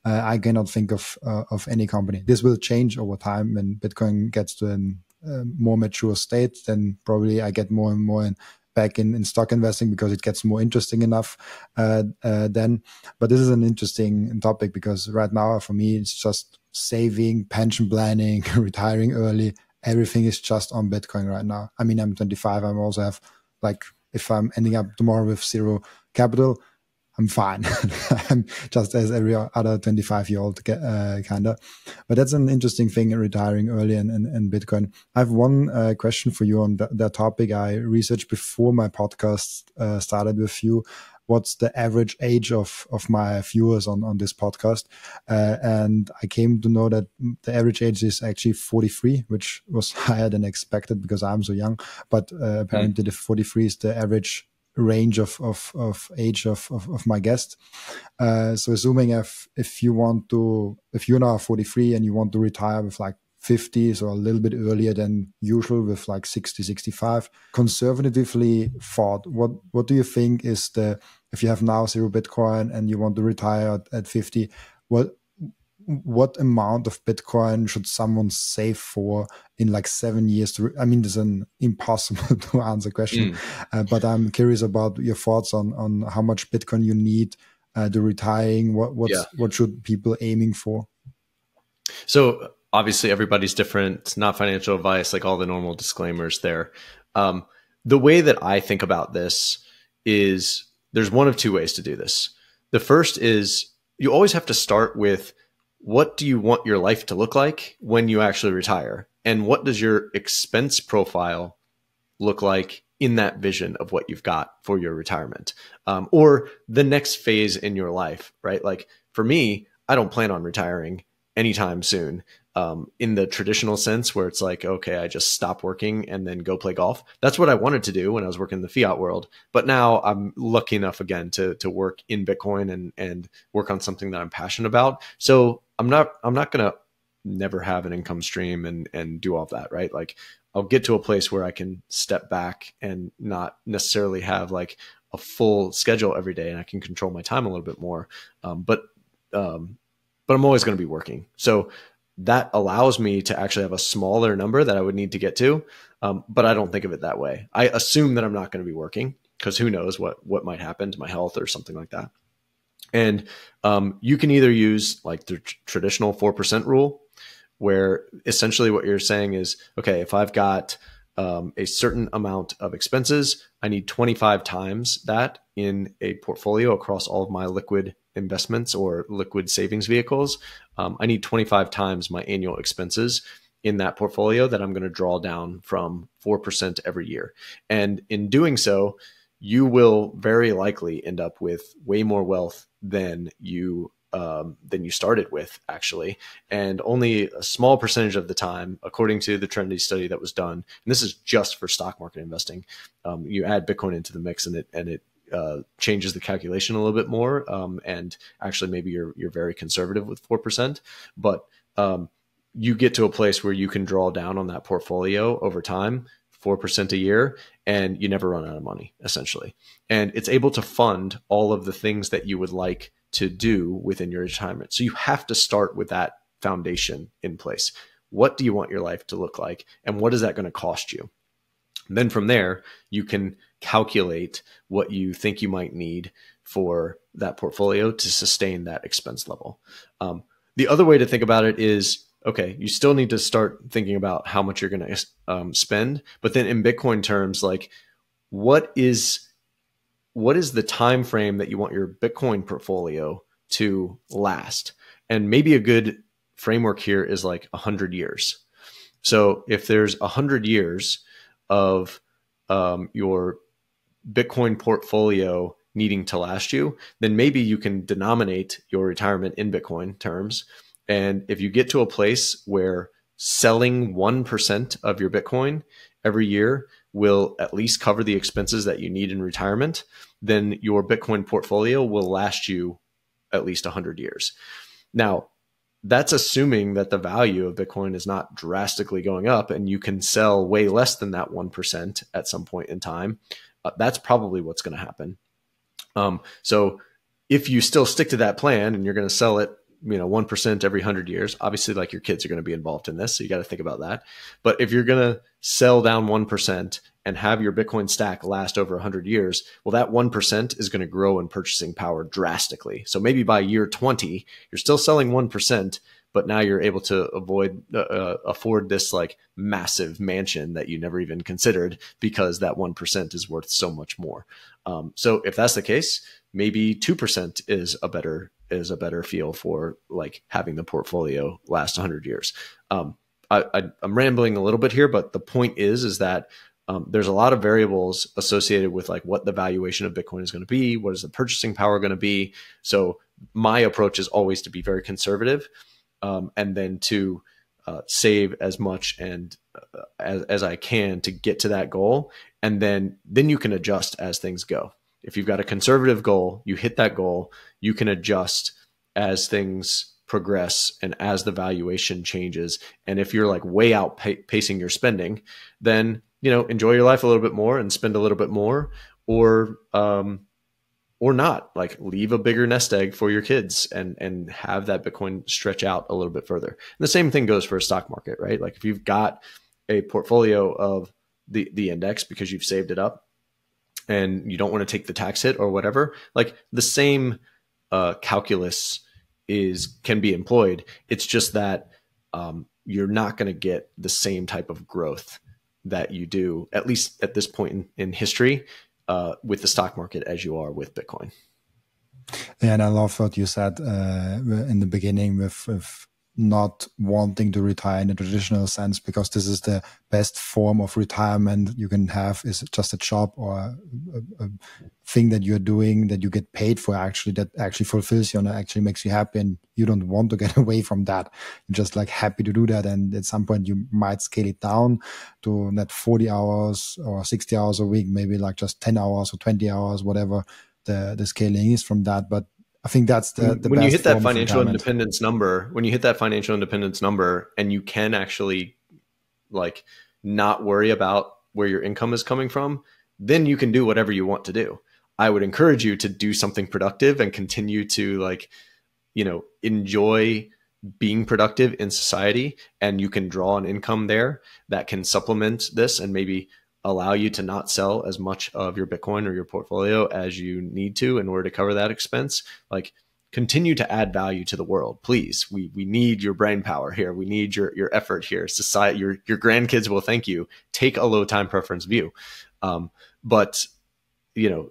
Uh, I cannot think of uh, of any company. This will change over time when Bitcoin gets to a uh, more mature state, then probably I get more and more in, back in, in stock investing because it gets more interesting enough uh, uh, then. But this is an interesting topic because right now for me, it's just saving, pension planning, retiring early. Everything is just on Bitcoin right now. I mean, I'm twenty-five. I also have, like, if I'm ending up tomorrow with zero capital, I'm fine. I'm just as every other twenty-five-year-old uh, kind of. But that's an interesting thing, retiring early and, and, and Bitcoin. I have one uh, question for you on th that topic I researched before my podcast uh, started with you. What's the average age of, of my viewers on, on this podcast? Uh, and I came to know that the average age is actually forty-three, which was higher than expected because I'm so young. But uh, apparently mm. the forty-three is the average range of, of, of age of, of, of my guest. Uh, so assuming if, if you want to, if you're now forty-three and you want to retire with like fifties or a little bit earlier than usual with like sixty, sixty-five, conservatively thought, what, what do you think is the, if you have now zero Bitcoin and you want to retire at, at fifty, what, what amount of Bitcoin should someone save for in like seven years? To, I mean, it's an impossible to answer question, mm. uh, but I'm curious about your thoughts on, on how much Bitcoin you need uh, to retiring. What, what's, yeah. what should people aiming for? So, obviously, everybody's different. It's not financial advice, like all the normal disclaimers there. Um, the way that I think about this is there's one of two ways to do this. The first is you always have to start with what do you want your life to look like when you actually retire? And what does your expense profile look like in that vision of what you've got for your retirement um, or the next phase in your life, right? Like for me, I don't plan on retiring anytime soon. Um, in the traditional sense where it's like, okay, I just stop working and then go play golf. That's what I wanted to do when I was working in the fiat world. But now I'm lucky enough again to, to work in Bitcoin and, and work on something that I'm passionate about. So I'm not, I'm not going to never have an income stream and, and do all of that, right? Like I'll get to a place where I can step back and not necessarily have like a full schedule every day and I can control my time a little bit more. Um, but, um, but I'm always going to be working. So that allows me to actually have a smaller number that I would need to get to. Um, but I don't think of it that way. I assume that I'm not going to be working because who knows what, what might happen to my health or something like that. And um, you can either use like the tr traditional four percent rule where essentially what you're saying is, okay, if I've got um, a certain amount of expenses, I need twenty-five times that in a portfolio across all of my liquid investments or liquid savings vehicles. Um, I need twenty-five times my annual expenses in that portfolio that I'm going to draw down from four percent every year. And in doing so, you will very likely end up with way more wealth than you, um, than you started with actually. And only a small percentage of the time, according to the Trinity study that was done, and this is just for stock market investing, um, you add Bitcoin into the mix and it, and it, Uh, changes the calculation a little bit more. Um, and actually maybe you're, you're very conservative with four percent, but um, you get to a place where you can draw down on that portfolio over time, four percent a year, and you never run out of money essentially. And it's able to fund all of the things that you would like to do within your retirement. So you have to start with that foundation in place. What do you want your life to look like? And what is that going to cost you? And then from there, you can calculate what you think you might need for that portfolio to sustain that expense level. Um, the other way to think about it is, okay, you still need to start thinking about how much you're going to um, spend, but then in Bitcoin terms, like what is what is the time frame that you want your Bitcoin portfolio to last? And maybe a good framework here is like one hundred years. So if there's one hundred years of um, your Bitcoin portfolio needing to last you, then maybe you can denominate your retirement in Bitcoin terms. And if you get to a place where selling one percent of your Bitcoin every year will at least cover the expenses that you need in retirement, then your Bitcoin portfolio will last you at least one hundred years. Now, that's assuming that the value of Bitcoin is not drastically going up and you can sell way less than that one percent at some point in time. Uh, that's probably what's going to happen. Um, so if you still stick to that plan and you're going to sell it, you know, one percent every one hundred years, obviously like your kids are going to be involved in this. So you got to think about that. But if you're going to sell down one percent and have your Bitcoin stack last over one hundred years, well, that one percent is going to grow in purchasing power drastically. So maybe by year twenty, you're still selling one percent, but now you're able to avoid, uh, afford this like massive mansion that you never even considered because that one percent is worth so much more. Um, so if that's the case, maybe two percent is a better, is a better feel for like having the portfolio last one hundred years. Um, I, I, I'm rambling a little bit here, but the point is, is that Um, there's a lot of variables associated with like what the valuation of Bitcoin is going to be. What is the purchasing power going to be? So my approach is always to be very conservative um, and then to uh, save as much and uh, as, as I can to get to that goal. And then, then you can adjust as things go. If you've got a conservative goal, you hit that goal, you can adjust as things progress and as the valuation changes. And if you're like way out pacing your spending, then you know, enjoy your life a little bit more and spend a little bit more, or, um, or not, like leave a bigger nest egg for your kids and, and have that Bitcoin stretch out a little bit further. And the same thing goes for a stock market, right? Like if you've got a portfolio of the, the index because you've saved it up and you don't want to take the tax hit or whatever, like the same, uh, calculus is, can be employed. It's just that, um, you're not going to get the same type of growth that you do, at least at this point in, in history, uh, with the stock market as you are with Bitcoin. Yeah, and I love what you said uh, in the beginning with, with not wanting to retire in a traditional sense, because this is the best form of retirement you can have, is just a job or a, a thing that you're doing that you get paid for, actually, that actually fulfills you and actually makes you happy, and you don't want to get away from that. You're just like happy to do that, and at some point you might scale it down to not forty hours or sixty hours a week, maybe like just ten hours or twenty hours, whatever the, the scaling is from that. But I think that's the, the when you hit that financial independence number, when you hit that financial independence number and you can actually like not worry about where your income is coming from, then you can do whatever you want to do. I would encourage you to do something productive and continue to like, you know, enjoy being productive in society, and you can draw an income there that can supplement this and maybe allow you to not sell as much of your Bitcoin or your portfolio as you need to in order to cover that expense. Like, continue to add value to the world, please. We, we need your brain power here. We need your, your effort here. Society, your, your grandkids will thank you. Take a low time preference view. Um, but you know,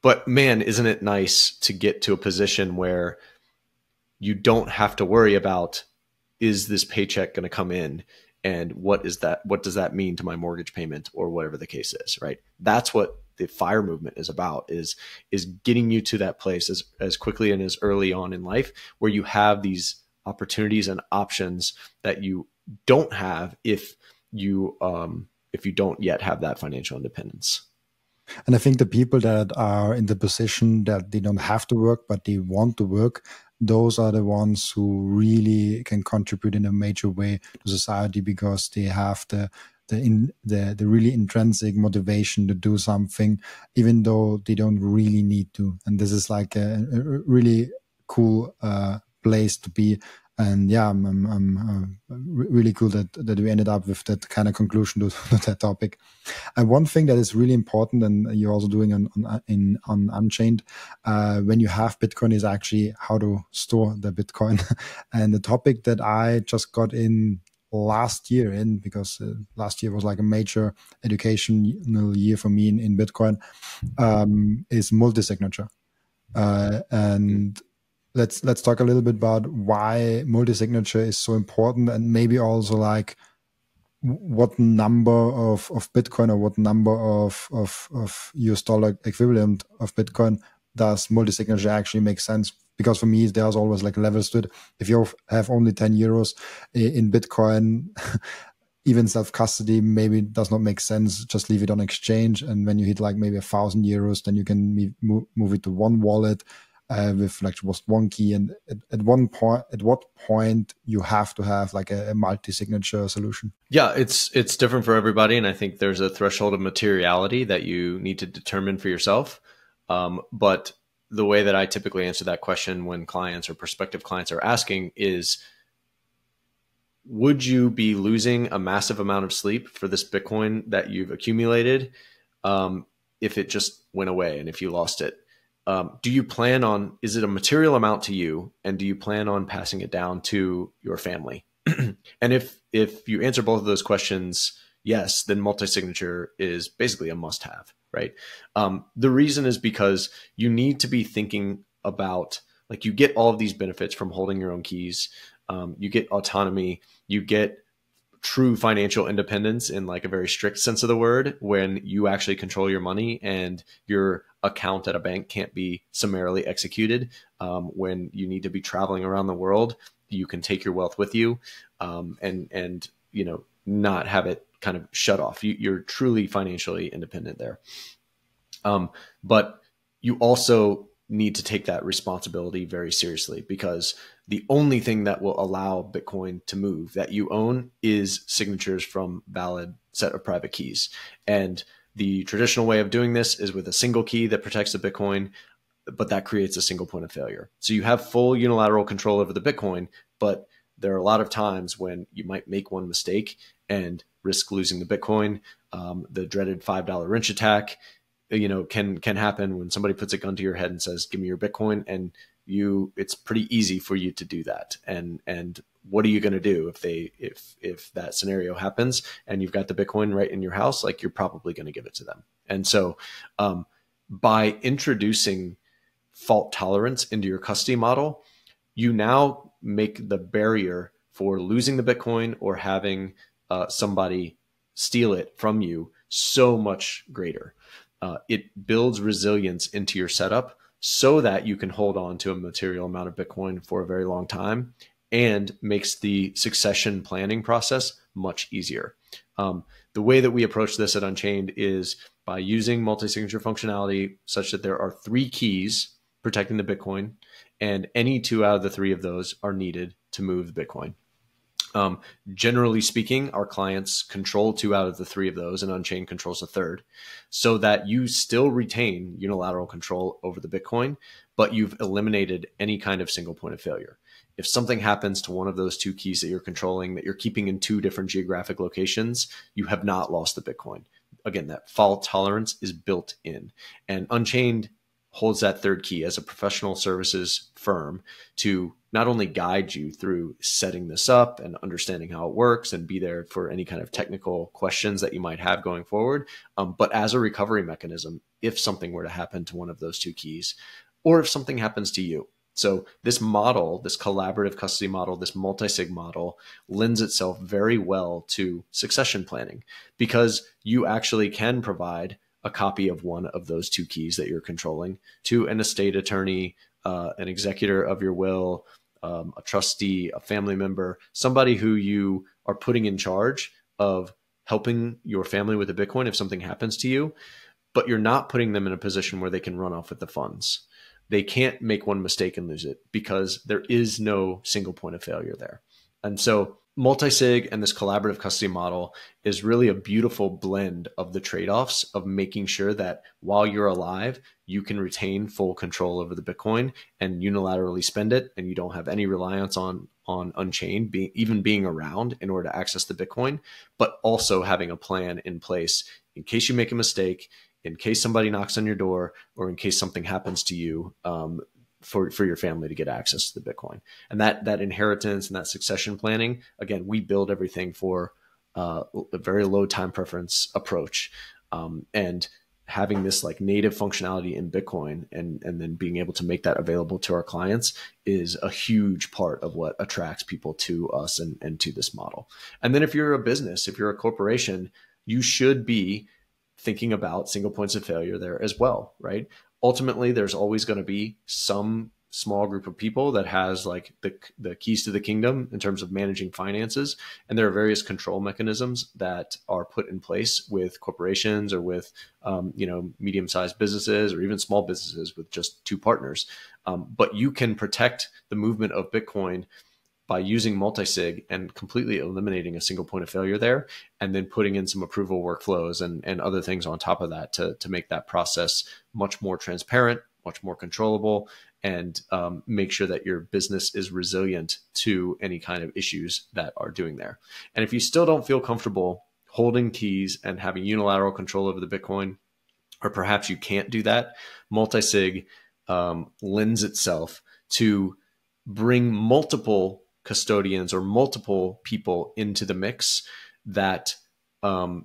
but man, isn't it nice to get to a position where you don't have to worry about, is this paycheck going to come in? And what is that? What does that mean to my mortgage payment or whatever the case is, right? That's what the FIRE movement is about, is, is getting you to that place as, as quickly and as early on in life where you have these opportunities and options that you don't have if you, um, if you don't yet have that financial independence. And I think the people that are in the position that they don't have to work, but they want to work, those are the ones who really can contribute in a major way to society, because they have the the in, the, the really intrinsic motivation to do something, even though they don't really need to. And this is like a, a really cool uh, place to be. And yeah, I'm, I'm, I'm uh, really cool that, that we ended up with that kind of conclusion to, to that topic. And one thing that is really important, and you're also doing on, on, in, on Unchained, uh, when you have Bitcoin, is actually how to store the Bitcoin. And the topic that I just got in last year in, because uh, last year was like a major educational year for me in, in Bitcoin, um, is multi-signature. Uh, and... Let's let's talk a little bit about why multi-signature is so important, and maybe also like what number of, of Bitcoin or what number of, of, of U S dollar equivalent of Bitcoin does multi-signature actually make sense? Because for me, there's always like levels to it. If you have only ten euros in Bitcoin, even self-custody maybe does not make sense. Just leave it on exchange. And when you hit like maybe a thousand euros, then you can move it to one wallet uh, with like just one key. And at, at one point, at what point you have to have like a, a multi-signature solution? Yeah, it's, it's different for everybody. And I think there's a threshold of materiality that you need to determine for yourself. Um, but the way that I typically answer that question when clients or prospective clients are asking is, would you be losing a massive amount of sleep for this Bitcoin that you've accumulated um, if it just went away and if you lost it? Um, do you plan on, is it a material amount to you? And do you plan on passing it down to your family? And if, if you answer both of those questions, yes, then multi-signature is basically a must-have. Right. Um, the reason is because you need to be thinking about, like, you get all of these benefits from holding your own keys. Um, you get autonomy, you get true financial independence in like a very strict sense of the word, when you actually control your money and your account at a bank can't be summarily executed. Um, when you need to be traveling around the world, you can take your wealth with you um, and, and, you know, not have it kind of shut off. You, you're truly financially independent there. Um, but you also need to take that responsibility very seriously, because the only thing that will allow Bitcoin to move that you own is signatures from valid set of private keys. And the traditional way of doing this is with a single key that protects the Bitcoin, but that creates a single point of failure. So you have full unilateral control over the Bitcoin, but there are a lot of times when you might make one mistake and risk losing the Bitcoin. Um, the dreaded five dollar wrench attack, you know, can, can happen when somebody puts a gun to your head and says, give me your Bitcoin. And you, it's pretty easy for you to do that. And, and what are you going to do if they, if, if that scenario happens and you've got the Bitcoin right in your house? Like, you're probably going to give it to them. And so, um, by introducing fault tolerance into your custody model, you now make the barrier for losing the Bitcoin or having Uh, somebody steal it from you so much greater. Uh, it builds resilience into your setup so that you can hold on to a material amount of Bitcoin for a very long time, and makes the succession planning process much easier. Um, the way that we approach this at Unchained is by using multi-signature functionality such that there are three keys protecting the Bitcoin, and any two out of the three of those are needed to move the Bitcoin. Um, generally speaking, our clients control two out of the three of those, and Unchained controls a third, so that you still retain unilateral control over the Bitcoin, but you've eliminated any kind of single point of failure. If something happens to one of those two keys that you're controlling, that you're keeping in two different geographic locations, you have not lost the Bitcoin. Again, that fault tolerance is built in, and Unchained holds that third key as a professional services firm to not only guide you through setting this up and understanding how it works and be there for any kind of technical questions that you might have going forward, um, but as a recovery mechanism, if something were to happen to one of those two keys, or if something happens to you. So this model, this collaborative custody model, this multi-sig model lends itself very well to succession planning, because you actually can provide a copy of one of those two keys that you're controlling to an estate attorney, uh, an executor of your will, um, a trustee, a family member, somebody who you are putting in charge of helping your family with the Bitcoin if something happens to you, but you're not putting them in a position where they can run off with the funds. They can't make one mistake and lose it, because there is no single point of failure there. And so multi-sig and this collaborative custody model is really a beautiful blend of the trade-offs of making sure that while you're alive, you can retain full control over the Bitcoin and unilaterally spend it, and you don't have any reliance on, on Unchained being, even being around in order to access the Bitcoin, but also having a plan in place in case you make a mistake, in case somebody knocks on your door, or in case something happens to you, um, for, for your family to get access to the Bitcoin. And that, that inheritance and that succession planning, again, we build everything for uh, a very low time preference approach. Um, and having this like native functionality in Bitcoin and, and then being able to make that available to our clients is a huge part of what attracts people to us and, and to this model. And then if you're a business, if you're a corporation, you should be thinking about single points of failure there as well, right? Ultimately, there's always going to be some small group of people that has like the, the keys to the kingdom in terms of managing finances. And there are various control mechanisms that are put in place with corporations or with, um, you know, medium-sized businesses or even small businesses with just two partners. Um, but you can protect the movement of Bitcoin by using multi-sig and completely eliminating a single point of failure there, and then putting in some approval workflows and, and other things on top of that to, to make that process much more transparent, much more controllable, and um, make sure that your business is resilient to any kind of issues that are doing there. And if you still don't feel comfortable holding keys and having unilateral control over the Bitcoin, or perhaps you can't do that, multi-sig um, lends itself to bring multiple custodians or multiple people into the mix that, um,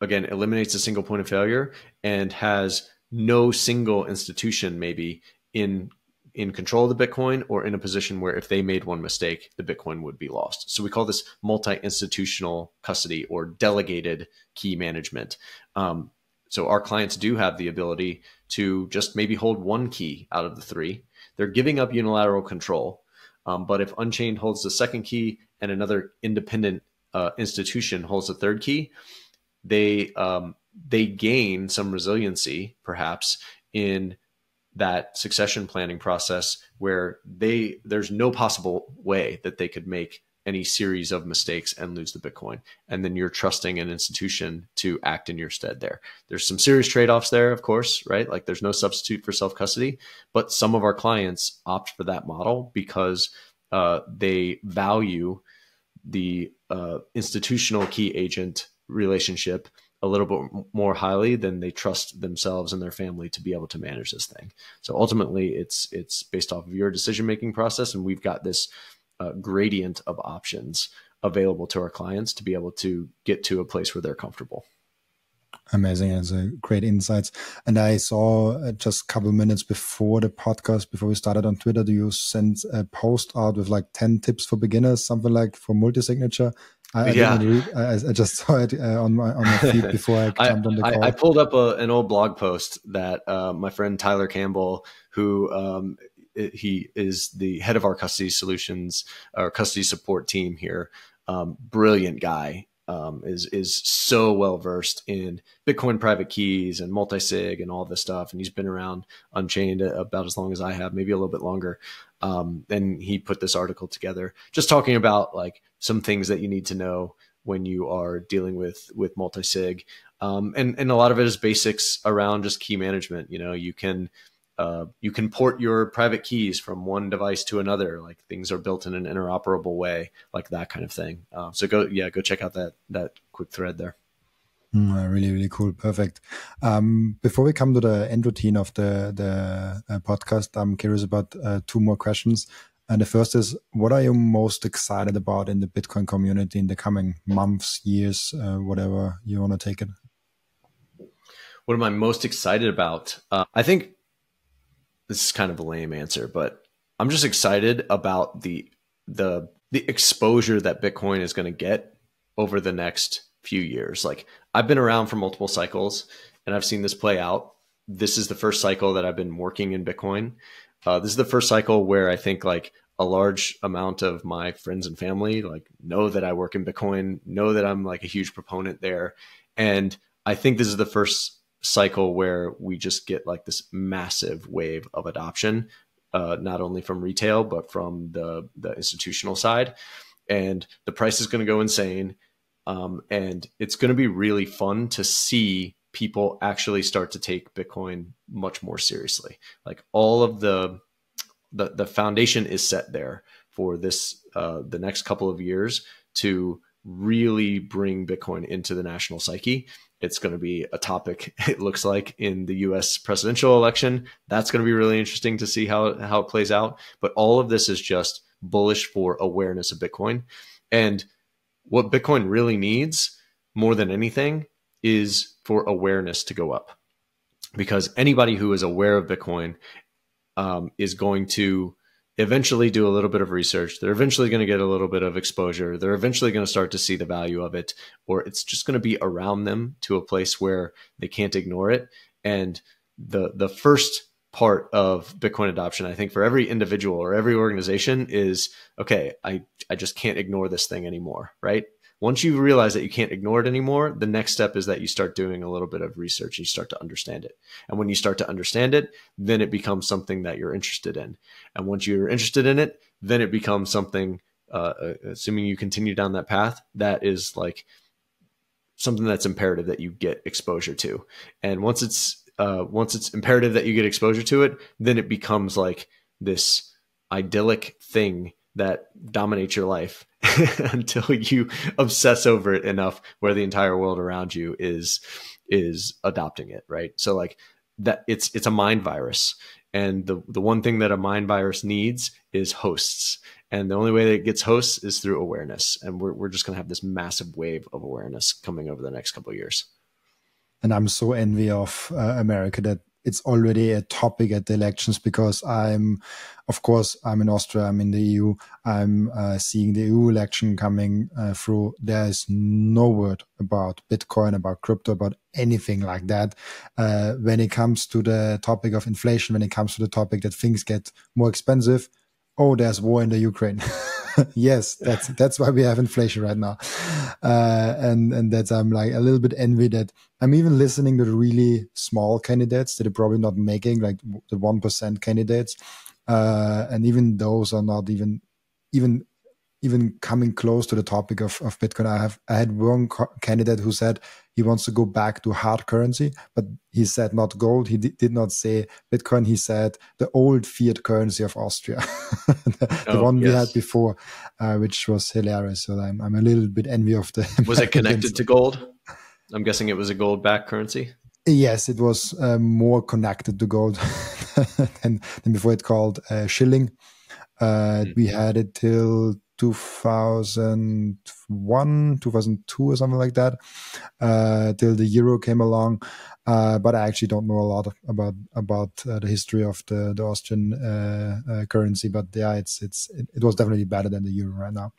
again, eliminates a single point of failure and has no single institution maybe in, in control of the Bitcoin or in a position where if they made one mistake, the Bitcoin would be lost. So we call this multi-institutional custody or delegated key management. Um, so our clients do have the ability to just maybe hold one key out of the three. They're giving up unilateral control. Um, but if Unchained holds the second key and another independent uh, institution holds the third key, they um, they gain some resiliency, perhaps, in that succession planning process where they there's no possible way that they could make any series of mistakes and lose the Bitcoin. And then you're trusting an institution to act in your stead there. There's some serious trade-offs there, of course, right? Like there's no substitute for self-custody, but some of our clients opt for that model because uh, they value the uh, institutional key agent relationship a little bit more highly than they trust themselves and their family to be able to manage this thing. So ultimately it's, it's based off of your decision-making process, and we've got this Uh, gradient of options available to our clients to be able to get to a place where they're comfortable. Amazing. That's a great insights. And I saw uh, just a couple of minutes before the podcast, before we started on Twitter, do you send a post out with like ten tips for beginners, something like for multi-signature? I, I, yeah. didn't read, I, I just saw it uh, on, my, on my feed before I jumped I, on the call. I, I pulled up a, an old blog post that uh, my friend Tyler Campbell, who um, he is the head of our custody solutions or custody support team here. Um, brilliant guy, um, is, is so well-versed in Bitcoin private keys and multi-sig and all this stuff. And he's been around Unchained about as long as I have, maybe a little bit longer. Um, and he put this article together just talking about like some things that you need to know when you are dealing with, with multi-sig. Um, and, and a lot of it is basics around just key management. You know, you can, Uh, you can port your private keys from one device to another. Like things are built in an interoperable way, like that kind of thing. Uh, so go, yeah, go check out that that quick thread there. Mm, really, really cool. Perfect. Um, before we come to the end routine of the the uh, podcast, I'm curious about uh, two more questions. And the first is, what are you most excited about in the Bitcoin community in the coming months, years, uh, whatever you want to take it? What am I most excited about? Uh, I think. This is kind of a lame answer, but I'm just excited about the the the exposure that Bitcoin is going to get over the next few years. Like I've been around for multiple cycles and I've seen this play out. This is the first cycle that I've been working in Bitcoin. Uh, this is the first cycle where I think like a large amount of my friends and family like know that I work in Bitcoin, know that I'm like a huge proponent there. And I think this is the first cycle where we just get like this massive wave of adoption, uh, not only from retail, but from the, the institutional side. And the price is going to go insane. Um, and it's going to be really fun to see people actually start to take Bitcoin much more seriously. Like all of the, the, the foundation is set there for this, uh, the next couple of years to really bring Bitcoin into the national psyche. It's going to be a topic, it looks like, in the U S presidential election. That's going to be really interesting to see how, how it plays out. But all of this is just bullish for awareness of Bitcoin. And what Bitcoin really needs more than anything is for awareness to go up. because anybody who is aware of Bitcoin um, is going to eventually do a little bit of research. They're eventually going to get a little bit of exposure. They're eventually going to start to see the value of it, or it's just going to be around them to a place where they can't ignore it. And the, the first part of Bitcoin adoption, I think, for every individual or every organization is, okay, I, I just can't ignore this thing anymore, right? Once you realize that you can't ignore it anymore, the next step is that you start doing a little bit of research and you start to understand it. And when you start to understand it, then it becomes something that you're interested in. And once you're interested in it, then it becomes something, uh, assuming you continue down that path, that is like something that's imperative that you get exposure to. And once it's, uh, once it's imperative that you get exposure to it, then it becomes like this idyllic thing that dominates your life until you obsess over it enough where the entire world around you is, is adopting it. Right. So like that it's, it's a mind virus. And the, the one thing that a mind virus needs is hosts. And the only way that it gets hosts is through awareness. And we're, we're just going to have this massive wave of awareness coming over the next couple of years. And I'm so envy of uh, America that it's already a topic at the elections, because I'm, of course, I'm in Austria, I'm in the E U, I'm uh, seeing the E U election coming uh, through. There is no word about Bitcoin, about crypto, about anything like that. Uh, when it comes to the topic of inflation, when it comes to the topic that things get more expensive, oh, there's war in the Ukraine. Yes, that's that's why we have inflation right now. Uh, and, and that's, I'm like a little bit envy that I'm even listening to really small candidates that are probably not making, like the one percent candidates. Uh, and even those are not even, even, even coming close to the topic of, of Bitcoin. I have, I had one candidate who said he wants to go back to hard currency, but he said not gold. He did not say Bitcoin. He said the old fiat currency of Austria, the, oh, the one yes. we had before, uh, which was hilarious. So I'm, I'm a little bit envy of the. Was it connected to gold? I'm guessing it was a gold backed currency. Yes, it was uh, more connected to gold than, than before. It called uh, shilling. Uh, mm-hmm. We had it till two thousand one, two thousand two or something like that, uh, till the euro came along. Uh, but I actually don't know a lot of, about about uh, the history of the, the Austrian uh, uh, currency. But yeah, it's it's it, it was definitely better than the euro right now.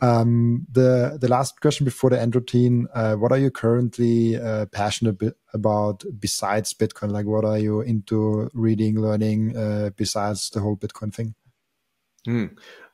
Um, the the last question before the end routine: uh, what are you currently uh, passionate about besides Bitcoin? Like, what are you into reading, learning uh, besides the whole Bitcoin thing? Hmm.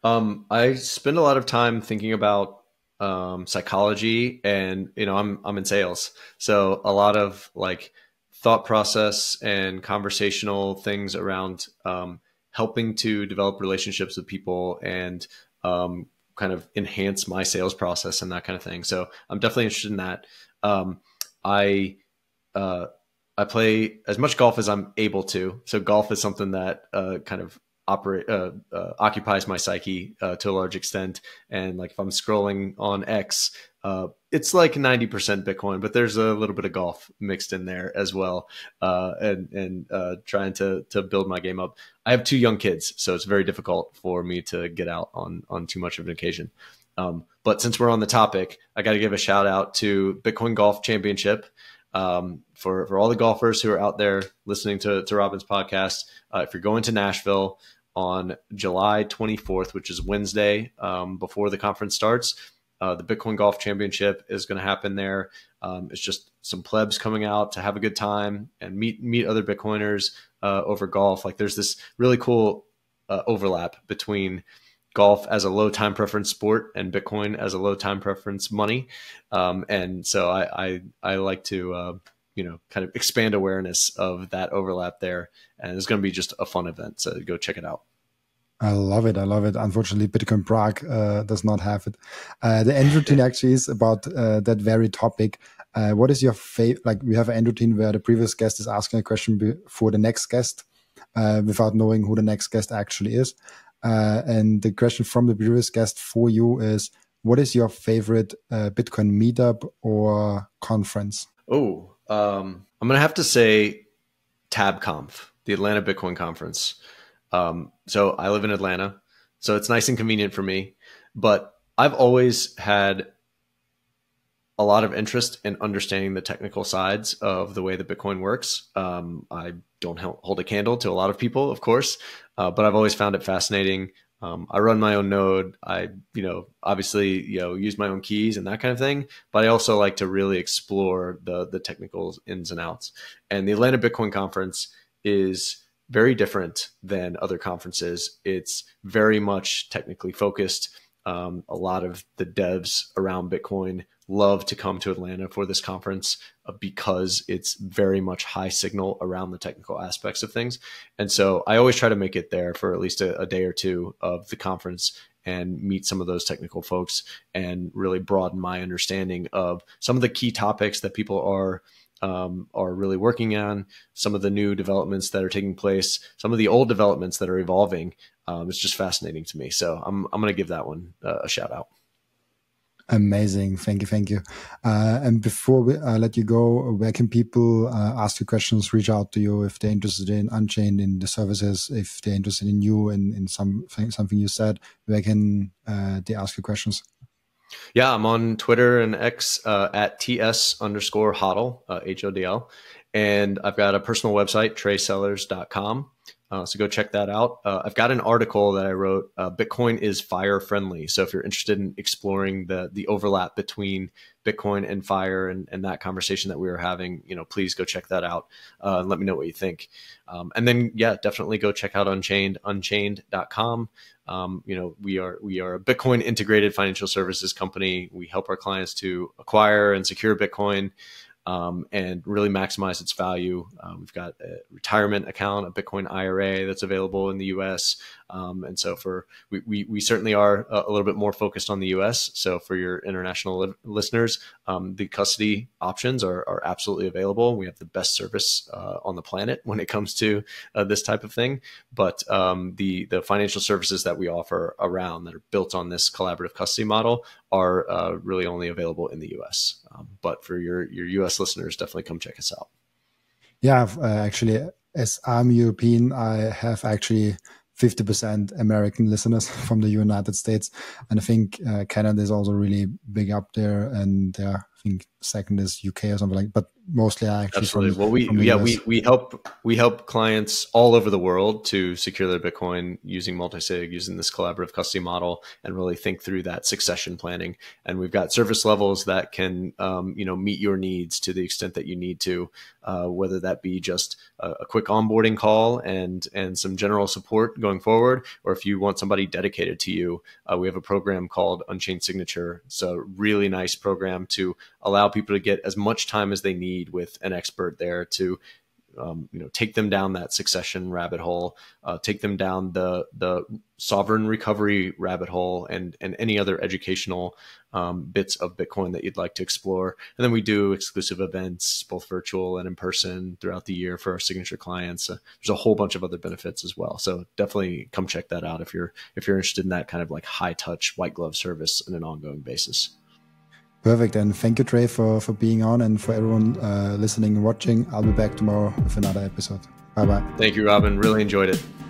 Um, I spend a lot of time thinking about, um, psychology, and, you know, I'm, I'm in sales. So a lot of like thought process and conversational things around, um, helping to develop relationships with people and, um, kind of enhance my sales process and that kind of thing. So I'm definitely interested in that. Um, I, uh, I play as much golf as I'm able to. So golf is something that, uh, kind of operate, uh, uh, occupies my psyche, uh, to a large extent. And like, if I'm scrolling on X, uh, it's like ninety percent Bitcoin, but there's a little bit of golf mixed in there as well. Uh, and, and, uh, trying to, to build my game up. I have two young kids, so it's very difficult for me to get out on, on too much of an occasion. Um, but since we're on the topic, I got to give a shout out to Bitcoin Golf Championship. Um, for, for all the golfers who are out there listening to, to Robin's podcast, uh, if you're going to Nashville on July twenty-fourth, which is Wednesday, um, before the conference starts, uh, the Bitcoin Golf Championship is going to happen there. Um, it's just some plebs coming out to have a good time and meet, meet other Bitcoiners, uh, over golf. Like, there's this really cool, uh, overlap between golf as a low time preference sport and Bitcoin as a low time preference money. Um, and so I, I, I like to, uh, you know, kind of expand awareness of that overlap there. And it's going to be just a fun event. So go check it out. I love it. I love it. Unfortunately, Bitcoin Prague uh, does not have it. Uh, the end routine actually is about uh, that very topic. Uh, what is your favorite? Like, we have an end routine where the previous guest is asking a question before the next guest uh, without knowing who the next guest actually is. Uh, and the question from the previous guest for you is, what is your favorite uh, Bitcoin meetup or conference? Oh, um, I'm going to have to say TabConf, the Atlanta Bitcoin Conference. Um, so I live in Atlanta, so it's nice and convenient for me, but I've always had a lot of interest in understanding the technical sides of the way that Bitcoin works. Um, I don't hold a candle to a lot of people, of course, uh, but I've always found it fascinating. Um, I run my own node. I, you know, obviously, you know, use my own keys and that kind of thing. But I also like to really explore the the technical ins and outs. And the Atlanta Bitcoin Conference is very different than other conferences. It's very much technically focused. Um, a lot of the devs around Bitcoin love to come to Atlanta for this conference because it's very much high signal around the technical aspects of things. And so I always try to make it there for at least a, a day or two of the conference and meet some of those technical folks and really broaden my understanding of some of the key topics that people are Um, are really working on, some of the new developments that are taking place, some of the old developments that are evolving. Um, it's just fascinating to me. So I'm, I'm going to give that one uh, a shout out. Amazing. Thank you. Thank you. Uh, and before we uh, let you go, where can people uh, ask you questions, reach out to you if they're interested in Unchained, in the services, if they're interested in you and in, in some, something you said, where can uh, they ask you questions? Yeah, I'm on Twitter and X uh, at TS underscore HODL, uh, H O D L. And I've got a personal website, trey sellers dot com. Uh, so go check that out. Uh, I've got an article that I wrote, uh, Bitcoin is FIRE friendly. So if you're interested in exploring the the overlap between Bitcoin and FIRE and, and that conversation that we were having, you know, please go check that out uh, and let me know what you think. Um, and then, yeah, definitely go check out Unchained, unchained dot com. Um, you know, we are, we are a Bitcoin integrated financial services company. We help our clients to acquire and secure Bitcoin, Um, and really maximize its value. Uh, we've got a retirement account, a Bitcoin I R A that's available in the U S. Um, and so for we, we, we certainly are a little bit more focused on the U S. So for your international li listeners, um, the custody options are, are absolutely available. We have the best service uh, on the planet when it comes to uh, this type of thing. But um, the, the financial services that we offer around that are built on this collaborative custody model are uh, really only available in the U S. Um, but for your, your U S listeners, definitely come check us out. Yeah, uh, actually, as I'm European, I have actually fifty percent American listeners from the United States. And I think uh, Canada is also really big up there. And uh, I think second is U K or something like, but mostly I actually- Absolutely. From, well, we, from yeah, we, we, help, we help clients all over the world to secure their Bitcoin using multi-sig, using this collaborative custody model, and really think through that succession planning. And we've got service levels that can um, you know, meet your needs to the extent that you need to, uh, whether that be just a, a quick onboarding call and, and some general support going forward, or if you want somebody dedicated to you, uh, we have a program called Unchained Signature. It's a really nice program to allow people to get as much time as they need with an expert there to, um, you know, take them down that succession rabbit hole, uh, take them down the the sovereign recovery rabbit hole, and and any other educational um, bits of Bitcoin that you'd like to explore. And then we do exclusive events, both virtual and in person, throughout the year for our signature clients. Uh, there's a whole bunch of other benefits as well. So definitely come check that out if you're if you're interested in that kind of like high touch white glove service on an ongoing basis. Perfect. And thank you, Trey, for, for being on, and for everyone uh, listening and watching. I'll be back tomorrow with another episode. Bye-bye. Thank you, Robin. Really enjoyed it.